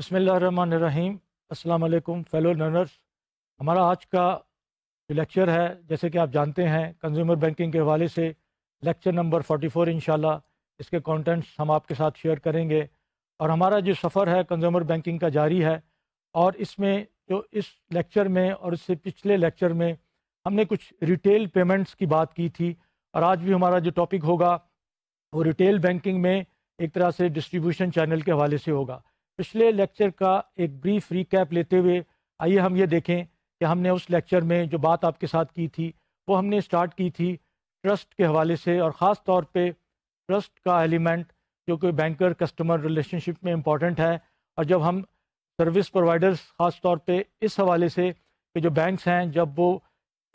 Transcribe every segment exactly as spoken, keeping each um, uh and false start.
बिस्मिल्लाहिर्रहमानिर्रहीम। अस्सलाम वालेकुम फेलो लर्नर्स। हमारा आज का लेक्चर है, जैसे कि आप जानते हैं, कंज्यूमर बैंकिंग के हवाले से लेक्चर नंबर चौवालीस। इंशाल्लाह इसके कंटेंट्स हम आपके साथ शेयर करेंगे और हमारा जो सफ़र है कंज्यूमर बैंकिंग का जारी है। और इसमें जो इस लेक्चर में और इससे पिछले लेक्चर में हमने कुछ रिटेल पेमेंट्स की बात की थी, और आज भी हमारा जो टॉपिक होगा वो रिटेल बैंकिंग में एक तरह से डिस्ट्रीब्यूशन चैनल के हवाले से होगा। पिछले लेक्चर का एक ब्रीफ रिकैप लेते हुए आइए हम ये देखें कि हमने उस लेक्चर में जो बात आपके साथ की थी वो हमने स्टार्ट की थी ट्रस्ट के हवाले से, और ख़ास तौर पे ट्रस्ट का एलिमेंट जो कि बैंकर कस्टमर रिलेशनशिप में इम्पॉर्टेंट है। और जब हम सर्विस प्रोवाइडर्स ख़ास तौर पे इस हवाले से कि जो बैंक्स हैं, जब वो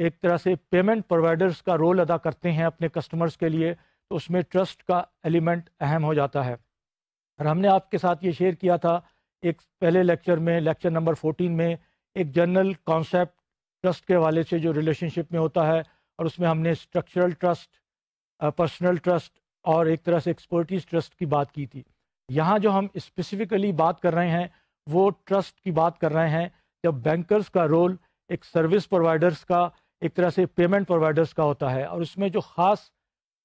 एक तरह से पेमेंट प्रोवाइडर्स का रोल अदा करते हैं अपने कस्टमर्स के लिए, तो उसमें ट्रस्ट का एलिमेंट अहम हो जाता है। और हमने आपके साथ ये शेयर किया था एक पहले लेक्चर में, लेक्चर नंबर चौदह में, एक जनरल कॉन्सेप्ट ट्रस्ट के हवाले से जो रिलेशनशिप में होता है, और उसमें हमने स्ट्रक्चरल ट्रस्ट, पर्सनल ट्रस्ट और एक तरह से एक्सपर्टीज ट्रस्ट की बात की थी। यहाँ जो हम स्पेसिफ़िकली बात कर रहे हैं वो ट्रस्ट की बात कर रहे हैं, जब बैंकर्स का रोल एक सर्विस प्रोवाइडर्स का, एक तरह से पेमेंट प्रोवाइडर्स का होता है। और उसमें जो ख़ास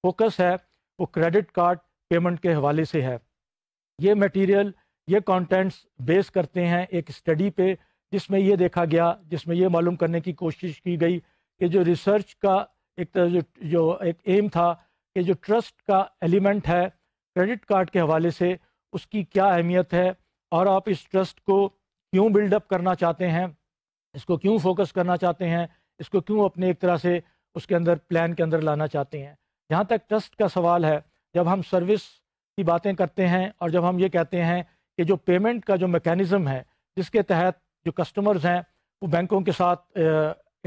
फोकस है वो क्रेडिट कार्ड पेमेंट के हवाले से है। ये मटेरियल, ये कंटेंट्स बेस करते हैं एक स्टडी पे, जिसमें ये देखा गया, जिसमें ये मालूम करने की कोशिश की गई कि जो रिसर्च का एक तरह जो जो एक एम था कि जो ट्रस्ट का एलिमेंट है क्रेडिट कार्ड के हवाले से, उसकी क्या अहमियत है और आप इस ट्रस्ट को क्यों बिल्डअप करना चाहते हैं, इसको क्यों फोकस करना चाहते हैं, इसको क्यों अपने एक तरह से उसके अंदर प्लान के अंदर लाना चाहते हैं। जहाँ तक ट्रस्ट का सवाल है, जब हम सर्विस की बातें करते हैं और जब हम ये कहते हैं कि जो पेमेंट का जो मैकेनिज़्म है जिसके तहत जो कस्टमर्स हैं वो बैंकों के साथ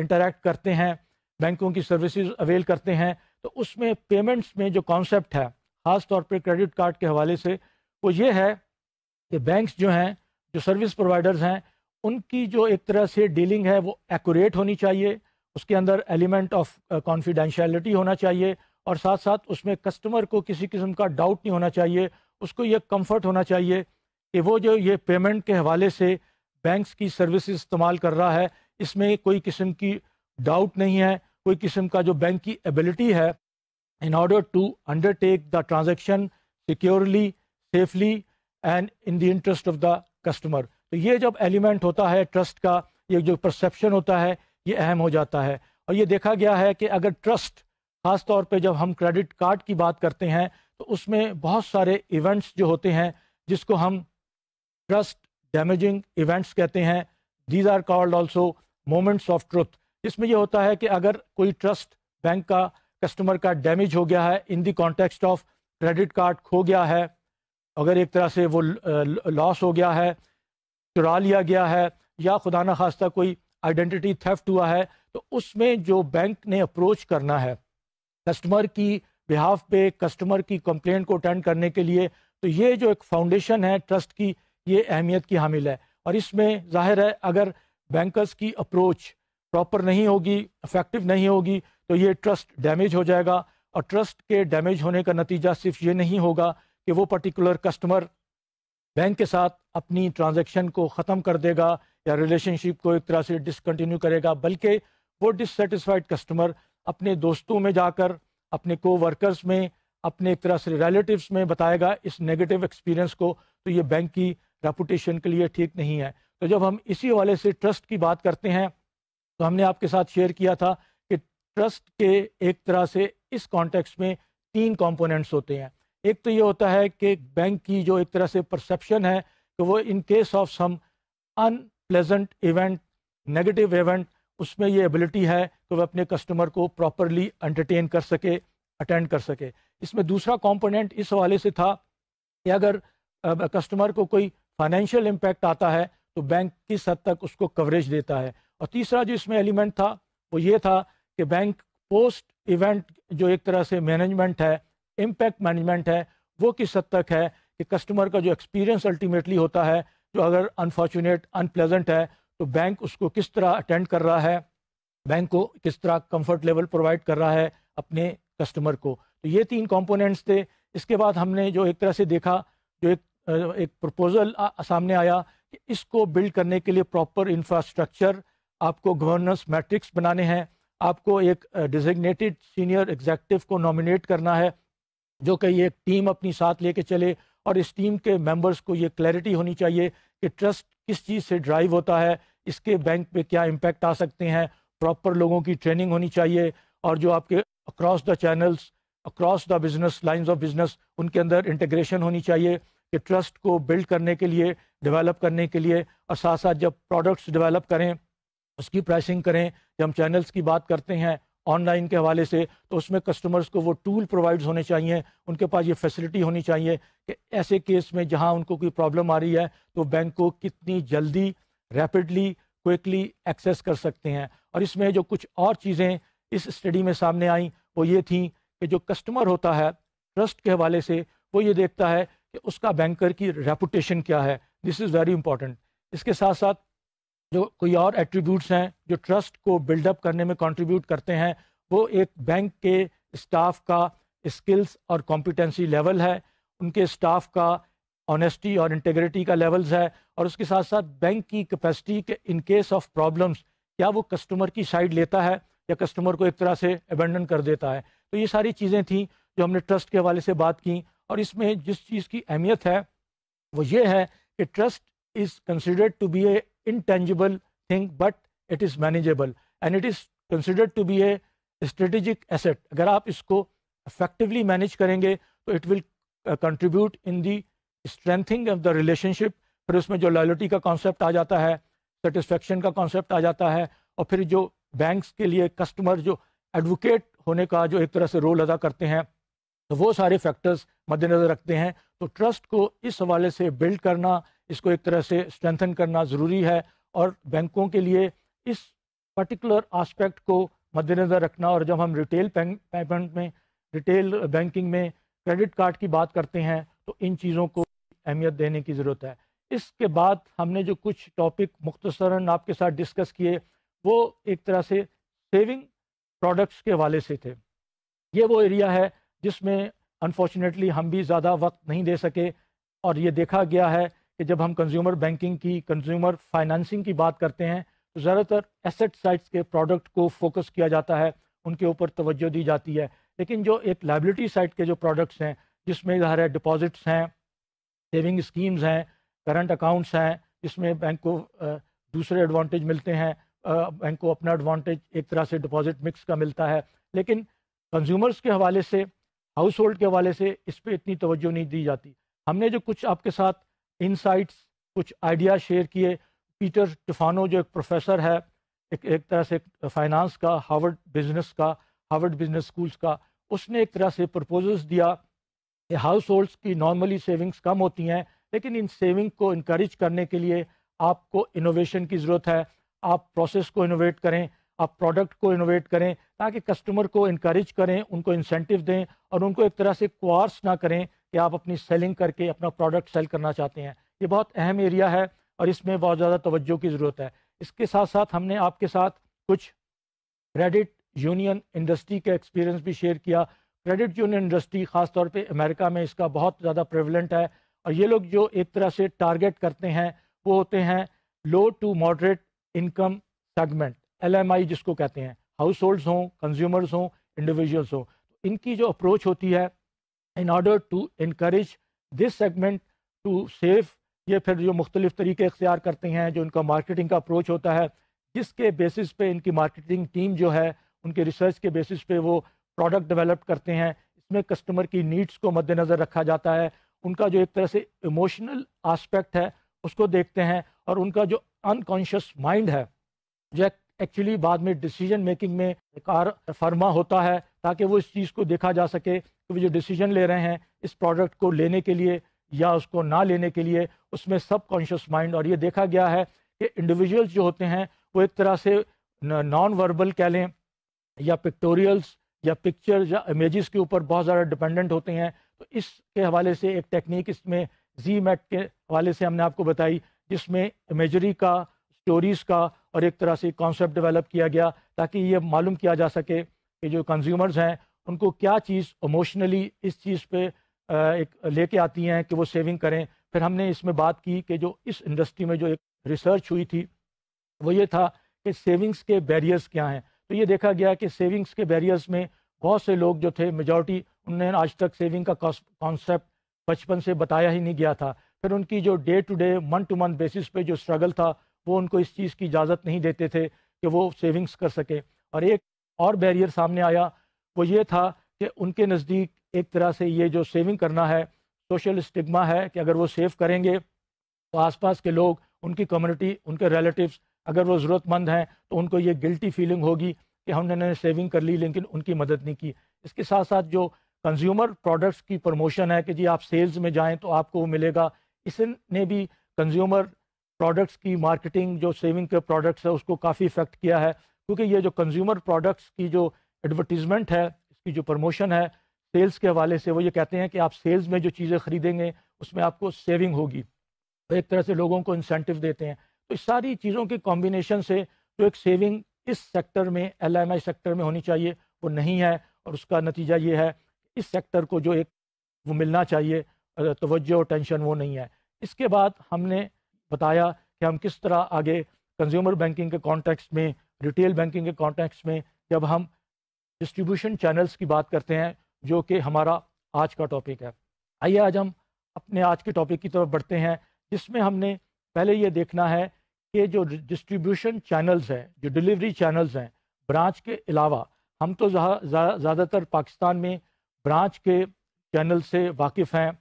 इंटरेक्ट करते हैं, बैंकों की सर्विसेज अवेल करते हैं, तो उसमें पेमेंट्स में जो कॉन्सेप्ट है ख़ास तौर पे क्रेडिट कार्ड के हवाले से वो ये है कि बैंक्स जो हैं, जो सर्विस प्रोवाइडर्स हैं, उनकी जो एक तरह से डीलिंग है वो एक्यूरेट होनी चाहिए, उसके अंदर एलिमेंट ऑफ कॉन्फिडेंशियलिटी होना चाहिए, और साथ साथ उसमें कस्टमर को किसी किस्म का डाउट नहीं होना चाहिए। उसको ये कंफर्ट होना चाहिए कि वो जो ये पेमेंट के हवाले से बैंक्स की सर्विसेज इस्तेमाल कर रहा है, इसमें कोई किस्म की डाउट नहीं है, कोई किस्म का जो बैंक की एबिलिटी है in order to undertake the transaction securely, safely and in the interest of the customer. तो ये जब एलिमेंट होता है ट्रस्ट का, ये जो परसेप्शन होता है ये अहम हो जाता है। और ये देखा गया है कि अगर ट्रस्ट, ख़ास तौर पे जब हम क्रेडिट कार्ड की बात करते हैं, तो उसमें बहुत सारे इवेंट्स जो होते हैं जिसको हम ट्रस्ट डैमेजिंग इवेंट्स कहते हैं, these are called also moments of truth. इसमें यह होता है कि अगर कोई ट्रस्ट बैंक का, कस्टमर का डैमेज हो गया है in the context of credit card, खो गया है, अगर एक तरह से वो लॉस हो गया है, चुरा लिया गया है, या खुदा ना खास्ता कोई आइडेंटिटी थेफ्ट हुआ है, तो उसमें जो बैंक ने अप्रोच करना है कस्टमर की बिहाफ पे, कस्टमर की कंप्लेंट को अटेंड करने के लिए, तो ये जो एक फाउंडेशन है ट्रस्ट की, ये अहमियत की हामिल है। और इसमें जाहिर है अगर बैंकर्स की अप्रोच प्रॉपर नहीं होगी, इफेक्टिव नहीं होगी, तो ये ट्रस्ट डैमेज हो जाएगा। और ट्रस्ट के डैमेज होने का नतीजा सिर्फ ये नहीं होगा कि वो पर्टिकुलर कस्टमर बैंक के साथ अपनी ट्रांजैक्शन को ख़त्म कर देगा या रिलेशनशिप को एक तरह से डिसकंटिन्यू करेगा, बल्कि वो डिससेटिस्फाइड कस्टमर अपने दोस्तों में जाकर, अपने कोवर्कर्स में, अपने एक तरह से रिलेटिव्स में बताएगा इस नेगेटिव एक्सपीरियंस को, तो ये बैंक की रेपुटेशन के लिए ठीक नहीं है। तो जब हम इसी वाले से ट्रस्ट की बात करते हैं, तो हमने आपके साथ शेयर किया था कि ट्रस्ट के एक तरह से इस कॉन्टेक्स्ट में तीन कंपोनेंट्स होते हैं। एक तो ये होता है कि बैंक की जो एक तरह से परसेप्शन है कि वो in case of some unpleasant event, negative event, उसमें ये एबिलिटी है कि वह अपने कस्टमर को प्रॉपरली एंटरटेन कर सके, अटेंड कर सके। इसमें दूसरा कंपोनेंट इस हवाले से था कि अगर कस्टमर को कोई फाइनेंशियल इम्पैक्ट आता है तो बैंक किस हद तक उसको कवरेज देता है। और तीसरा जो इसमें एलिमेंट था वो ये था कि बैंक पोस्ट इवेंट जो एक तरह से मैनेजमेंट है, इम्पैक्ट मैनेजमेंट है, वो किस हद तक है कि कस्टमर का जो एक्सपीरियंस अल्टीमेटली होता है, जो अगर अनफॉर्चुनेट, अनप्लेजेंट है, तो बैंक उसको किस तरह अटेंड कर रहा है, बैंक को किस तरह कंफर्ट लेवल प्रोवाइड कर रहा है अपने कस्टमर को। तो ये तीन कंपोनेंट्स थे। इसके बाद हमने जो एक तरह से देखा, जो एक एक प्रपोज़ल सामने आया कि इसको बिल्ड करने के लिए प्रॉपर इंफ्रास्ट्रक्चर, आपको गवर्नेंस मैट्रिक्स बनाने हैं, आपको एक डिजिग्नेटेड सीनियर एग्जीक्यूटिव को नॉमिनेट करना है जो कि एक टीम अपनी साथ लेके चले, और इस टीम के मेंबर्स को ये क्लैरिटी होनी चाहिए कि ट्रस्ट किस चीज़ से ड्राइव होता है, इसके बैंक पे क्या इम्पैक्ट आ सकते हैं, प्रॉपर लोगों की ट्रेनिंग होनी चाहिए, और जो आपके across the channels, across the business lines of business, उनके अंदर इंटीग्रेशन होनी चाहिए कि ट्रस्ट को बिल्ड करने के लिए, डेवलप करने के लिए, और साथ साथ जब प्रोडक्ट्स डेवलप करें उसकी प्राइसिंग करें। जब हम चैनल्स की बात करते हैं ऑनलाइन के हवाले से, तो उसमें कस्टमर्स को वो टूल प्रोवाइड होने चाहिए, उनके पास ये फैसिलिटी होनी चाहिए कि ऐसे केस में जहां उनको कोई प्रॉब्लम आ रही है तो बैंक को कितनी जल्दी, रैपिडली, क्विकली एक्सेस कर सकते हैं। और इसमें जो कुछ और चीज़ें इस स्टडी में सामने आई वो ये थी कि जो कस्टमर होता है ट्रस्ट के हवाले से, वो ये देखता है कि उसका बैंकर की रेपुटेशन क्या है। This is very important. इसके साथ साथ जो कोई और एट्रीब्यूट्स हैं जो ट्रस्ट को बिल्डअप करने में कंट्रीब्यूट करते हैं, वो एक बैंक के स्टाफ का स्किल्स और कॉम्पिटेंसी लेवल है, उनके स्टाफ का ऑनेस्टी और इंटेग्रिटी का लेवल्स है, और उसके साथ साथ बैंक की कैपेसिटी के इन केस ऑफ प्रॉब्लम्स क्या वो कस्टमर की साइड लेता है या कस्टमर को एक तरह से अबेंडन कर देता है। तो ये सारी चीज़ें थी जो हमने ट्रस्ट के हवाले से बात की। और इसमें जिस चीज़ की अहमियत है वो ये है कि trust is considered to be a intangible thing but it is manageable and it is considered to be a strategic asset. अगर आप इसको effectively manage करेंगे तो it will uh, contribute in the strengthening of the relationship। फिर उसमें जो loyalty का concept आ जाता है, सेटिस्फेक्शन का कॉन्सेप्ट आ जाता है, और फिर जो बैंक्स के लिए कस्टमर जो एडवोकेट होने का जो एक तरह से रोल अदा करते हैं, तो वो सारे फैक्टर्स मद्देनज़र रखते हैं। तो ट्रस्ट को इस हवाले से बिल्ड करना, इसको एक तरह से स्ट्रेंथन करना ज़रूरी है, और बैंकों के लिए इस पर्टिकुलर आस्पेक्ट को मद्देनज़र रखना। और जब हम रिटेल पेमेंट में, रिटेल बैंकिंग में क्रेडिट कार्ड की बात करते हैं, तो इन चीज़ों को अहमियत देने की ज़रूरत है। इसके बाद हमने जो कुछ टॉपिक मुख्तसरन आपके साथ डिस्कस किए वो एक तरह से सेविंग प्रोडक्ट्स के हवाले से थे। ये वो एरिया है जिसमें अनफॉर्चुनेटली हम भी ज़्यादा वक्त नहीं दे सके, और ये देखा गया है कि जब हम कंज्यूमर बैंकिंग की, कंज्यूमर फाइनेंसिंग की बात करते हैं तो ज़्यादातर एसेट साइड्स के प्रोडक्ट को फोकस किया जाता है, उनके ऊपर तवज्जो दी जाती है। लेकिन जो एक लाइबिलिटी साइड के जो प्रोडक्ट्स हैं जिसमें ज़ाहिर है डिपॉजिट्स हैं, सेविंग स्कीम्स हैं, करंट अकाउंट्स हैं, जिसमें बैंक को दूसरे एडवांटेज मिलते हैं, बैंक को अपना एडवांटेज एक तरह से डिपॉजिट मिक्स का मिलता है। लेकिन कंज्यूमर्स के हवाले से, हाउस होल्ड के हवाले से इस पर इतनी तवज्जो नहीं दी जाती। हमने जो कुछ आपके साथ इनसाइट्स, कुछ आइडिया शेयर किए। पीटर टिफानो जो एक प्रोफेसर है एक एक तरह से फाइनेंस का, हार्वर्ड बिजनेस का, हार्वर्ड बिजनेस स्कूल्स का, उसने एक तरह से प्रपोजल्स दिया कि हाउस होल्ड्स की नॉर्मली सेविंग्स कम होती हैं, लेकिन इन सेविंग को इनकरेज करने के लिए आपको इनोवेशन की ज़रूरत है। आप प्रोसेस को इनोवेट करें, आप प्रोडक्ट को इनोवेट करें, ताकि कस्टमर को इनकरेज करें, उनको इंसेंटिव दें और उनको एक तरह से कोर्स ना करें कि आप अपनी सेलिंग करके अपना प्रोडक्ट सेल करना चाहते हैं। ये बहुत अहम एरिया है और इसमें बहुत ज़्यादा तवज्जो की ज़रूरत है। इसके साथ साथ हमने आपके साथ कुछ क्रेडिट यूनियन इंडस्ट्री का एक्सपीरियंस भी शेयर किया। क्रेडिट यूनियन इंडस्ट्री ख़ासतौर पे अमेरिका में इसका बहुत ज़्यादा प्रेवलेंट है, और ये लोग जो एक तरह से टारगेट करते हैं वो होते हैं low to moderate income segment, L M I जिसको कहते हैं, हाउस होल्ड्स हों, कंज्यूमर्स हों, इंडिविजुअल्स हों। इनकी जो अप्रोच होती है in order to increase this segment to save, ये फिर जो मुख्तलिफ तरीके इख्तियार करते हैं, जो इनका मार्केटिंग का अप्रोच होता है, जिसके बेसिस पे इनकी मार्केटिंग टीम जो है उनके रिसर्च के बेसिस पे वो प्रोडक्ट डेवलप करते हैं। इसमें कस्टमर की नीड्स को मद्देनज़र रखा जाता है, उनका जो एक तरह से इमोशनल आस्पेक्ट है उसको देखते हैं, और उनका जो अनकॉन्शियस माइंड है जो एक्चुअली बाद में डिसीजन मेकिंग में कार फर्मा होता है, ताकि वो इस चीज़ को देखा जा सके कि वो जो डिसीजन ले रहे हैं इस प्रोडक्ट को लेने के लिए या उसको ना लेने के लिए, उसमें सब कॉन्शियस माइंड। और ये देखा गया है कि इंडिविजुअल्स जो होते हैं वो एक तरह से नॉन वर्बल कह लें या पिक्टोरियल्स या पिक्चर या इमेजेस के ऊपर बहुत ज़्यादा डिपेंडेंट होते हैं। तो इसके हवाले से एक टेक्निक इसमें जी मैट के हवाले से हमने आपको बताई, जिसमें इमेजरी का, स्टोरीज़ का और एक तरह से कॉन्सेप्ट डेवलप किया गया, ताकि ये मालूम किया जा सके कि जो कंज्यूमर्स हैं उनको क्या चीज़ इमोशनली इस चीज़ पे एक लेके आती हैं कि वो सेविंग करें। फिर हमने इसमें बात की कि जो इस इंडस्ट्री में जो एक रिसर्च हुई थी वो ये था कि सेविंग्स के बैरियर्स क्या हैं। तो ये देखा गया कि सेविंग्स के बैरियर्स में बहुत से लोग जो थे मेजॉरिटी उन्होंने आज तक सेविंग का कॉन्सेप्ट बचपन से बताया ही नहीं गया था। फिर उनकी जो day to day month to month basis पे जो स्ट्रगल था वो उनको इस चीज़ की इजाज़त नहीं देते थे कि वो सेविंग्स कर सकें। और एक और बैरियर सामने आया वो ये था कि उनके नज़दीक एक तरह से ये जो सेविंग करना है सोशल स्टिग्मा है कि अगर वो सेव करेंगे तो आसपास के लोग उनकी कम्युनिटी उनके रिलेटिव्स अगर वो ज़रूरतमंद हैं तो उनको ये गिल्टी फीलिंग होगी कि हमने सेविंग कर ली लेकिन उनकी मदद नहीं की। इसके साथ साथ जो कंज्यूमर प्रोडक्ट्स की प्रमोशन है कि जी आप सेल्स में जाएं तो आपको वो मिलेगा, इसने भी कंज्यूमर प्रोडक्ट्स की मार्केटिंग जो सेविंग के प्रोडक्ट्स है उसको काफ़ी इफेक्ट किया है, क्योंकि ये जो कंज्यूमर प्रोडक्ट्स की जो एडवर्टीज़मेंट है इसकी जो प्रमोशन है सेल्स के हवाले से वो ये कहते हैं कि आप सेल्स में जो चीज़ें खरीदेंगे उसमें आपको सेविंग होगी, तो एक तरह से लोगों को इंसेंटिव देते हैं। तो इस सारी चीज़ों के कॉम्बिनेशन से जो एक सेविंग इस सेक्टर में एलएमआई सेक्टर में होनी चाहिए वो नहीं है, और उसका नतीजा ये है इस सेक्टर को जो एक वो मिलना चाहिए तवज्जो और टेंशन वो नहीं है। इसके बाद हमने बताया कि हम किस तरह आगे कंज्यूमर बैंकिंग के कॉन्टेक्स्ट में रिटेल बैंकिंग के कॉन्टेक्स्ट में जब हम डिस्ट्रीब्यूशन चैनल्स की बात करते हैं जो कि हमारा आज का टॉपिक है। आइए आज हम अपने आज के टॉपिक की तरफ बढ़ते हैं जिसमें हमने पहले ये देखना है कि जो डिस्ट्रीब्यूशन चैनल्स हैं जो डिलीवरी चैनल्स हैं ब्रांच के अलावा, हम तो ज़्यादातर पाकिस्तान में ब्रांच के चैनल से वाकिफ़ हैं,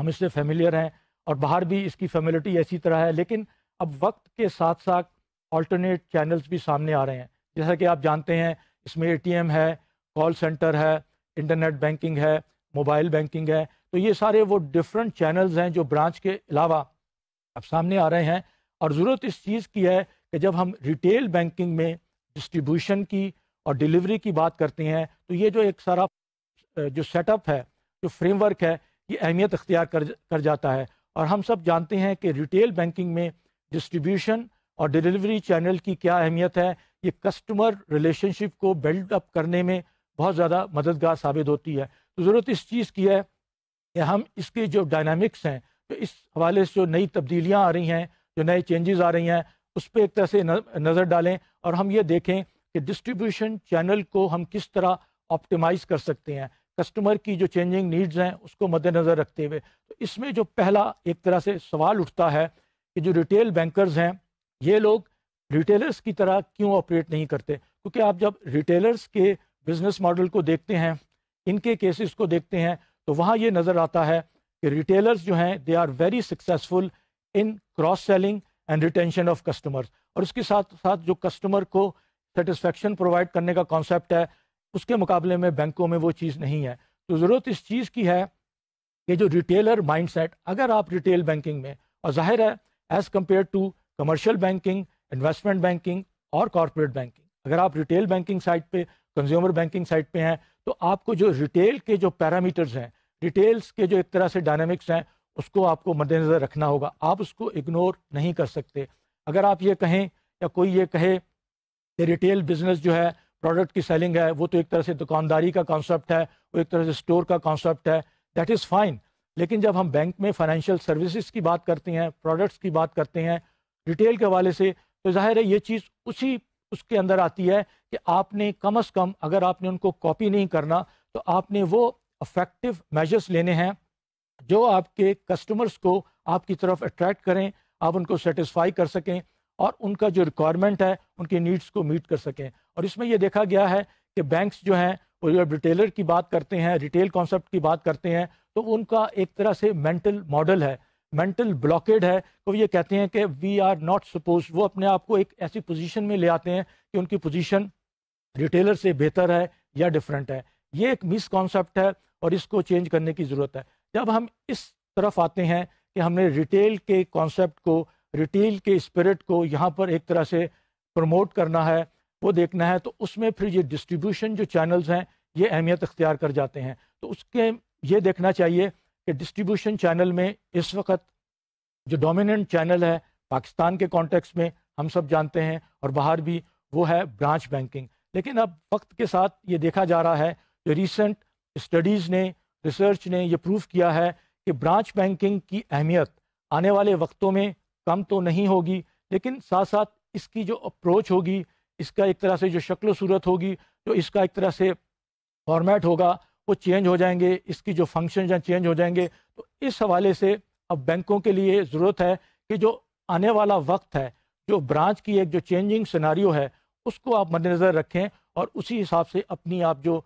हम इससे फेमिलियर हैं और बाहर भी इसकी फेमिलिटी ऐसी तरह है, लेकिन अब वक्त के साथ साथ अल्टरनेट चैनल्स भी सामने आ रहे हैं। जैसा कि आप जानते हैं इसमें एटीएम है, कॉल सेंटर है, इंटरनेट बैंकिंग है, मोबाइल बैंकिंग है, तो ये सारे वो डिफरेंट चैनल्स हैं जो ब्रांच के अलावा अब सामने आ रहे हैं। और ज़रूरत इस चीज़ की है कि जब हम रिटेल बैंकिंग में डिस्ट्रीब्यूशन की और डिलीवरी की बात करते हैं तो ये जो एक सारा जो सेटअप है जो फ्रेमवर्क है ये अहमियत अख्तियार कर कर जाता है। और हम सब जानते हैं कि रिटेल बैंकिंग में डिस्ट्रीब्यूशन और डिलीवरी चैनल की क्या अहमियत है, ये कस्टमर रिलेशनशिप को बिल्ड अप करने में बहुत ज़्यादा मददगार साबित होती है। तो ज़रूरत इस चीज़ की है कि हम इसके जो डायनामिक्स हैं तो इस हवाले से जो नई तब्दीलियाँ आ रही हैं जो नए चेंजेस आ रही हैं उस पर एक तरह से नज़र डालें और हम ये देखें कि डिस्ट्रीब्यूशन चैनल को हम किस तरह ऑप्टिमाइज़ कर सकते हैं कस्टमर की जो चेंजिंग नीड्स हैं उसको मद्देनज़र रखते हुए। तो इसमें जो पहला एक तरह से सवाल उठता है कि जो रिटेल बैंकर्स हैं ये लोग रिटेलर्स की तरह क्यों ऑपरेट नहीं करते, क्योंकि आप जब रिटेलर्स के बिज़नेस मॉडल को देखते हैं इनके केसेस को देखते हैं तो वहाँ ये नज़र आता है कि रिटेलर्स जो हैं they are very successful in cross selling and retention of customers, और उसके साथ साथ जो कस्टमर को सेटिस्फेक्शन प्रोवाइड करने का कॉन्सेप्ट है उसके मुकाबले में बैंकों में वो चीज़ नहीं है। तो ज़रूरत इस चीज़ की है कि जो रिटेलर माइंडसेट अगर आप रिटेल बैंकिंग में, और जाहिर है as compared to commercial banking investment banking और कॉरपोरेट बैंकिंग, अगर आप रिटेल बैंकिंग साइड पे कंज्यूमर बैंकिंग साइड पे हैं तो आपको जो रिटेल के जो पैरामीटर्स हैं रिटेल्स के जो एक तरह से डायनामिक्स हैं उसको आपको मद्देनज़र रखना होगा, आप उसको इग्नोर नहीं कर सकते। अगर आप ये कहें या कोई ये कहे कि रिटेल बिजनेस जो है प्रोडक्ट की सेलिंग है वो तो एक तरह से दुकानदारी का कॉन्सेप्ट है वो एक तरह से स्टोर का कॉन्सेप्ट है, दैट इज़ फाइन, लेकिन जब हम बैंक में फाइनेंशियल सर्विसेज की बात करते हैं प्रोडक्ट्स की बात करते हैं रिटेल के हवाले से तो जाहिर है ये चीज़ उसी उसके अंदर आती है कि आपने कम से कम अगर आपने उनको कॉपी नहीं करना तो आपने वो अफेक्टिव मेजर्स लेने हैं जो आपके कस्टमर्स को आपकी तरफ अट्रैक्ट करें, आप उनको सेटिस्फाई कर सकें और उनका जो रिक्वायरमेंट है उनकी नीड्स को मीट कर सकें। और इसमें यह देखा गया है कि बैंक्स जो हैं वो जब रिटेलर की बात करते हैं रिटेल कॉन्सेप्ट की बात करते हैं तो उनका एक तरह से मेंटल मॉडल है मेंटल ब्लॉकेड है, तो ये कहते हैं कि वी आर नॉट सपोज, वो अपने आप को एक ऐसी पोजीशन में ले आते हैं कि उनकी पोजीशन रिटेलर से बेहतर है या डिफरेंट है। ये एक मिस कॉन्सेप्ट है और इसको चेंज करने की ज़रूरत है। जब हम इस तरफ आते हैं कि हमने रिटेल के कॉन्सेप्ट को रिटेल के स्पिरिट को यहाँ पर एक तरह से प्रमोट करना है वो देखना है, तो उसमें फिर ये डिस्ट्रीब्यूशन जो चैनल्स हैं ये अहमियत अख्तियार कर जाते हैं। तो उसके ये देखना चाहिए कि डिस्ट्रीब्यूशन चैनल में इस वक्त जो डोमिनेंट चैनल है पाकिस्तान के कॉन्टेक्स्ट में हम सब जानते हैं और बाहर भी, वो है ब्रांच बैंकिंग। लेकिन अब वक्त के साथ ये देखा जा रहा है जो रीसेंट स्टडीज़ ने रिसर्च ने ये प्रूव किया है कि ब्रांच बैंकिंग की अहमियत आने वाले वक्तों में कम तो नहीं होगी, लेकिन साथ साथ इसकी जो अप्रोच होगी, इसका एक तरह से जो शक्ल सूरत होगी, जो इसका एक तरह से फॉर्मेट होगा, वो चेंज हो जाएंगे, इसकी जो फंक्शन या चेंज हो जाएंगे। तो इस हवाले से अब बैंकों के लिए ज़रूरत है कि जो आने वाला वक्त है, जो ब्रांच की एक जो चेंजिंग सिनारियो है, उसको आप मद्देनज़र रखें और उसी हिसाब से अपनी आप जो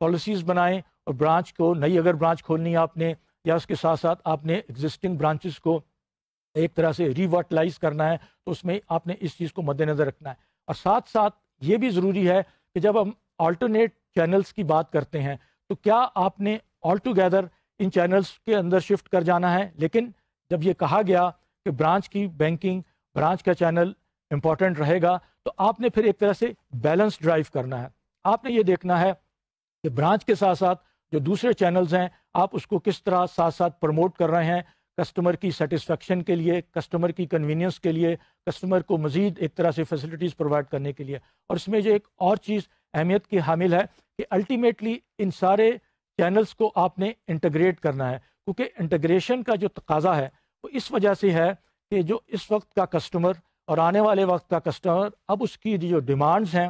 पॉलिसीज़ बनाएं और ब्रांच को नई, अगर ब्रांच खोलनी है आपने, या उसके साथ साथ आपने एग्जिस्टिंग ब्रांचेस को एक तरह से रिवर्टलाइज करना है, तो उसमें आपने इस चीज़ को मद्देनज़र रखना है। और साथ साथ ये भी ज़रूरी है कि जब हम अल्टरनेट चैनल्स की बात करते हैं, तो क्या आपने ऑल टुगेदर इन चैनल्स के अंदर शिफ्ट कर जाना है। लेकिन जब ये कहा गया कि ब्रांच की बैंकिंग, ब्रांच का चैनल इम्पॉर्टेंट रहेगा, तो आपने फिर एक तरह से बैलेंस ड्राइव करना है। आपने ये देखना है कि ब्रांच के साथ साथ जो दूसरे चैनल्स हैं, आप उसको किस तरह साथ साथ प्रमोट कर रहे हैं, कस्टमर की सेटिस्फेक्शन के लिए, कस्टमर की कन्वीनियंस के लिए, कस्टमर को मज़ीद एक तरह से फैसिलिटीज़ प्रोवाइड करने के लिए। और इसमें जो एक और चीज़ अहमियत की हामिल है कि अल्टीमेटली इन सारे चैनल्स को आपने इंटीग्रेट करना है, क्योंकि इंटीग्रेशन का जो तकाजा है वो इस वजह से है कि जो इस वक्त का कस्टमर और आने वाले वक्त का कस्टमर, अब उसकी जो डिमांड्स हैं,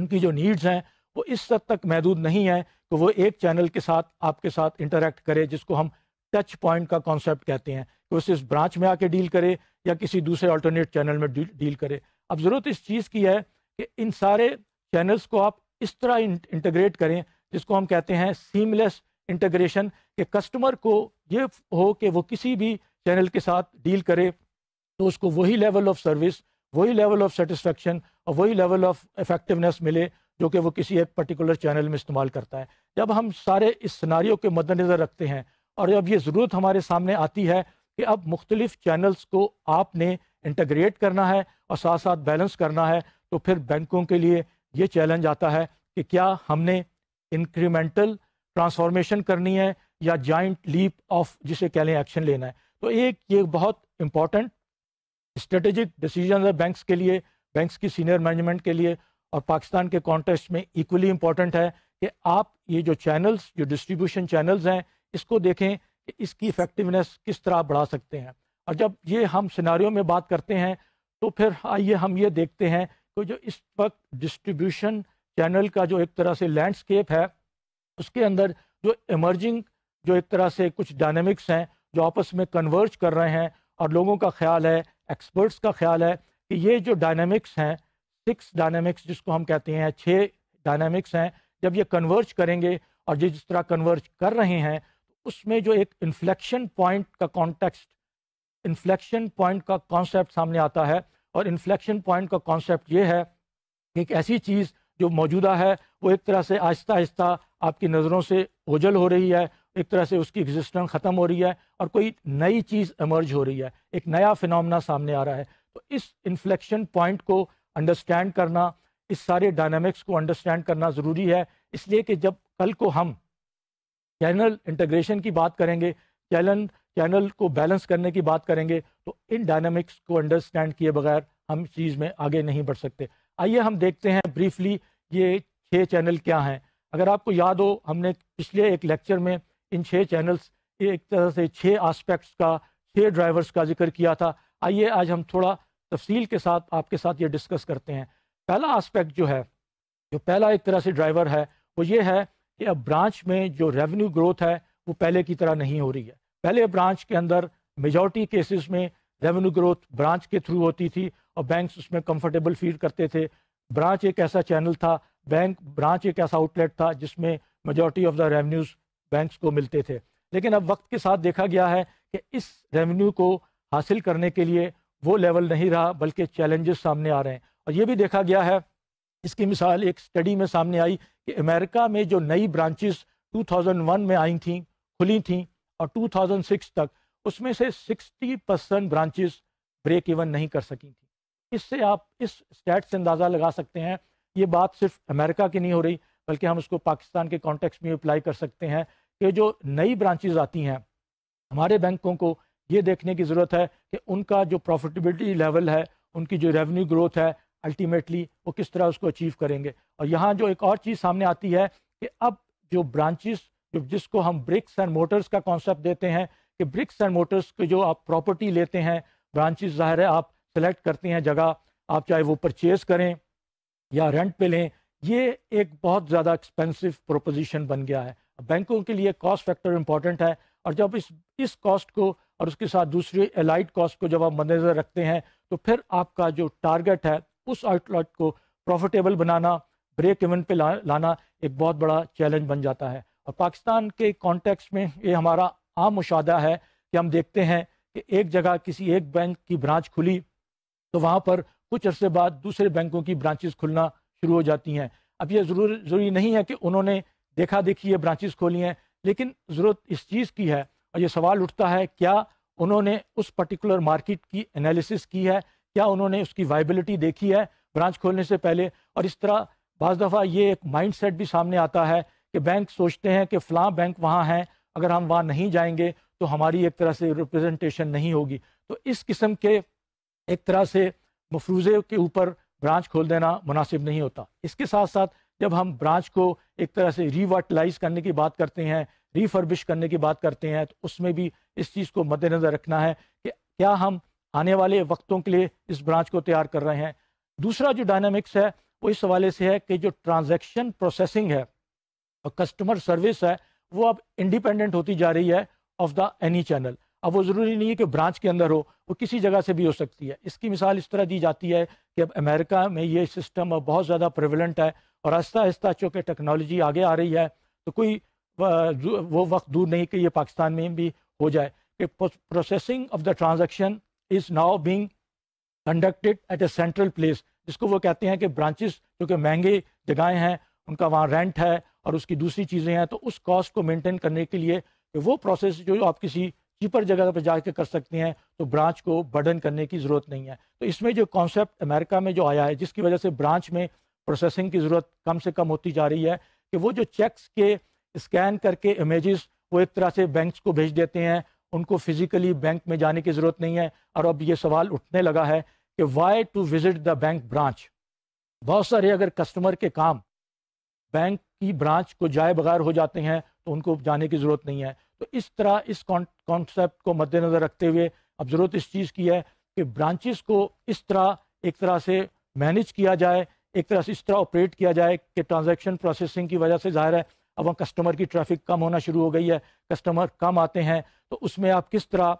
उनकी जो नीड्स हैं, वो इस हद तक महदूद नहीं है कि वो एक चैनल के साथ आपके साथ इंटरेक्ट करे, जिसको हम टच पॉइंट का कॉन्सेप्ट कहते हैं, कि उस इस ब्रांच में आके डील करे या किसी दूसरे अल्टरनेट चैनल में डील करे। अब ज़रूरत इस चीज़ की है कि इन सारे चैनल्स को आप इस तरह इंटीग्रेट करें जिसको हम कहते हैं सीमलेस इंटीग्रेशन, कि कस्टमर को ये हो कि वो किसी भी चैनल के साथ डील करे तो उसको वही लेवल ऑफ सर्विस, वही लेवल ऑफ सेटिस्फेक्शन और वही लेवल ऑफ इफेक्टिवनेस मिले जो कि वो किसी एक पर्टिकुलर चैनल में इस्तेमाल करता है। जब हम सारे इस सिनारियो के मद्देनज़र रखते हैं और जब ये ज़रूरत हमारे सामने आती है कि अब मुख्तलिफ़ चैनल्स को आपने इंटीग्रेट करना है और साथ साथ बैलेंस करना है, तो फिर बैंकों के लिए ये चैलेंज आता है कि क्या हमने इंक्रीमेंटल ट्रांसफॉर्मेशन करनी है या जाइंट लीप ऑफ जिसे कह लें एक्शन लेना है। तो एक ये बहुत इंपॉर्टेंट स्ट्रेटेजिक डिसीजन है बैंक्स के लिए, बैंक्स की सीनियर मैनेजमेंट के लिए, और पाकिस्तान के कॉन्टेक्स्ट में इक्वली इम्पॉर्टेंट है कि आप ये जो चैनल्स, जो डिस्ट्रीब्यूशन चैनल्स हैं, इसको देखें कि इसकी इफेक्टिवनेस किस तरह बढ़ा सकते हैं। और जब ये हम सिनारियों में बात करते हैं, तो फिर आइए हम ये देखते हैं कि जो इस वक्त डिस्ट्रीब्यूशन चैनल का जो एक तरह से लैंडस्केप है, उसके अंदर जो इमर्जिंग जो एक तरह से कुछ डायनेमिक्स हैं जो आपस में कन्वर्ज कर रहे हैं, और लोगों का ख्याल है, एक्सपर्ट्स का ख्याल है कि ये जो डायनेमिक्स हैं, सिक्स डायनेमिक्स जिसको हम कहते हैं, छः डायनेमिक्स हैं, जब ये कन्वर्ज करेंगे और जिस तरह कन्वर्ज कर रहे हैं, तो उसमें जो एक इन्फ्लेक्शन पॉइंट का कॉन्टेक्स्ट, इन्फ्लेक्शन पॉइंट का कॉन्सेप्ट सामने आता है। और इन्फ्लेक्शन पॉइंट का कॉन्सेप्ट ये है कि एक ऐसी चीज़ जो मौजूदा है वो एक तरह से आहिस्ता आहिस्ता आपकी नज़रों से ओझल हो रही है, एक तरह से उसकी एग्जिस्टेंस ख़त्म हो रही है और कोई नई चीज़ एमर्ज हो रही है, एक नया फिनोमेना सामने आ रहा है। तो इस इन्फ्लेक्शन पॉइंट को अंडरस्टैंड करना, इस सारे डायनामिक्स को अंडरस्टैंड करना ज़रूरी है, इसलिए कि जब कल को हम चैनल इंटीग्रेशन की बात करेंगे, चैनल चैनल को बैलेंस करने की बात करेंगे, तो इन डायनामिक्स को अंडरस्टैंड किए बगैर हम चीज़ में आगे नहीं बढ़ सकते। आइए हम देखते हैं ब्रीफली ये छः चैनल क्या हैं। अगर आपको याद हो, हमने पिछले एक लेक्चर में इन छः चैनल्स, एक तरह से छः आस्पेक्ट्स का, छः ड्राइवर्स का जिक्र किया था। आइए आज हम थोड़ा तफसील के साथ आपके साथ ये डिस्कस करते हैं। पहला आस्पेक्ट जो है, जो पहला एक तरह से ड्राइवर है, वो ये है कि अब ब्रांच में जो रेवेन्यू ग्रोथ है वो पहले की तरह नहीं हो रही है। पहले ब्रांच के अंदर मेजॉरिटी केसेस में रेवेन्यू ग्रोथ ब्रांच के थ्रू होती थी और बैंक्स उसमें कंफर्टेबल फील करते थे। ब्रांच एक ऐसा चैनल था, बैंक ब्रांच एक ऐसा आउटलेट था जिसमें majority of the revenues banks को मिलते थे। लेकिन अब वक्त के साथ देखा गया है कि इस रेवेन्यू को हासिल करने के लिए वो लेवल नहीं रहा, बल्कि चैलेंजेस सामने आ रहे हैं। और ये भी देखा गया है, इसकी मिसाल एक स्टडी में सामने आई कि अमेरिका में जो नई ब्रांचेस दो हज़ार एक में आई थी, खुली थी, और दो हज़ार छह तक उसमें से साठ परसेंट ब्रांचेस ब्रेक इवन नहीं कर सकी थी। इससे आप इस स्टैट से अंदाज़ा लगा सकते हैं, ये बात सिर्फ अमेरिका की नहीं हो रही, बल्कि हम उसको पाकिस्तान के कॉन्टेक्स्ट में अप्लाई कर सकते हैं कि जो नई ब्रांचेज आती हैं, हमारे बैंकों को ये देखने की ज़रूरत है कि उनका जो प्रॉफिटेबिलिटी लेवल है, उनकी जो रेवेन्यू ग्रोथ है, अल्टीमेटली वो किस तरह उसको अचीव करेंगे। और यहाँ जो एक और चीज़ सामने आती है कि अब जो ब्रांचेज, तो जिसको हम ब्रिक्स एंड मोटर्स का कॉन्सेप्ट देते हैं कि ब्रिक्स एंड मोटर्स की जो आप प्रॉपर्टी लेते हैं, ब्रांचेस ज़ाहिर है आप सेलेक्ट करते हैं जगह, आप चाहे वो परचेज़ करें या रेंट पे लें, ये एक बहुत ज़्यादा एक्सपेंसिव प्रोपोजिशन बन गया है। बैंकों के लिए कॉस्ट फैक्टर इंपॉर्टेंट है, और जब इस इस कॉस्ट को और उसके साथ दूसरे एलाइड कॉस्ट को जब आप मद्देनजर रखते हैं तो फिर आपका जो टारगेट है उस आउटलेट को प्रॉफिटेबल बनाना, ब्रेक इवन पे ला, लाना एक बहुत बड़ा चैलेंज बन जाता है। और पाकिस्तान के कॉन्टेक्स्ट में ये हमारा आम मुशाहदा है कि हम देखते हैं कि एक जगह किसी एक बैंक की ब्रांच खुली तो वहाँ पर कुछ अरसे बाद दूसरे बैंकों की ब्रांचेस खुलना शुरू हो जाती हैं। अब यह ज़रूर ज़रूरी नहीं है कि उन्होंने देखा देखी ये ब्रांचेस खोली हैं, लेकिन ज़रूरत इस चीज़ की है और ये सवाल उठता है क्या उन्होंने उस पर्टिकुलर मार्केट की एनालिसिस की है, क्या उन्होंने उसकी वायबिलिटी देखी है ब्रांच खोलने से पहले। और इस तरह बज़ दफ़ा ये एक माइंडसेट भी सामने आता है कि बैंक सोचते हैं कि फ़लाँ बैंक वहाँ हैं, अगर हम वहाँ नहीं जाएंगे तो हमारी एक तरह से रिप्रेजेंटेशन नहीं होगी। तो इस किस्म के एक तरह से मफरूज़े के ऊपर ब्रांच खोल देना मुनासिब नहीं होता। इसके साथ साथ जब हम ब्रांच को एक तरह से रिवर्टलाइज करने की बात करते हैं, रिफर्बिश करने की बात करते हैं, तो उसमें भी इस चीज़ को मद्देनज़र रखना है कि क्या हम आने वाले वक्तों के लिए इस ब्रांच को तैयार कर रहे हैं। दूसरा जो डायनामिक्स है वो इस हवाले से है कि जो ट्रांजैक्शन प्रोसेसिंग है और कस्टमर सर्विस है वो अब इंडिपेंडेंट होती जा रही है ऑफ द एनी चैनल। अब वो ज़रूरी नहीं है कि ब्रांच के अंदर हो, वो किसी जगह से भी हो सकती है। इसकी मिसाल इस तरह दी जाती है कि अब अमेरिका में ये सिस्टम अब बहुत ज़्यादा प्रेवलेंट है और आहिस्ता आहिस्ता चूँकि टेक्नोलॉजी आगे आ रही है तो कोई वो वक्त दूर नहीं कि ये पाकिस्तान में भी हो जाए कि processing of the transaction is now being conducted at a central place, जिसको वो कहते हैं कि ब्रांचेस क्योंकि महंगे जगहें हैं, उनका वहाँ रेंट है और उसकी दूसरी चीज़ें हैं, तो उस कॉस्ट को मेंटेन करने के लिए वो प्रोसेस जो आप किसी चीपर जगह पर जाकर कर सकते हैं तो ब्रांच को बर्डन करने की ज़रूरत नहीं है। तो इसमें जो कॉन्सेप्ट अमेरिका में जो आया है जिसकी वजह से ब्रांच में प्रोसेसिंग की ज़रूरत कम से कम होती जा रही है कि वो जो चेक्स के स्कैन करके इमेजेस वो एक तरह से बैंक्स को भेज देते हैं, उनको फिजिकली बैंक में जाने की ज़रूरत नहीं है। और अब ये सवाल उठने लगा है कि why to visit the bank branch. बहुत सारे अगर कस्टमर के काम बैंक की ब्रांच को जाए बगैर हो जाते हैं तो उनको जाने की ज़रूरत नहीं है। तो इस तरह इस कॉन्सेप्ट को मद्देनज़र रखते हुए अब ज़रूरत इस चीज़ की है कि ब्रांचेस को इस तरह एक तरह से मैनेज किया जाए, एक तरह से इस तरह ऑपरेट किया जाए कि ट्रांजैक्शन प्रोसेसिंग की वजह से ज़ाहिर है अब वहाँ कस्टमर की ट्रैफिक कम होना शुरू हो गई है, कस्टमर कम आते हैं, तो उसमें आप किस तरह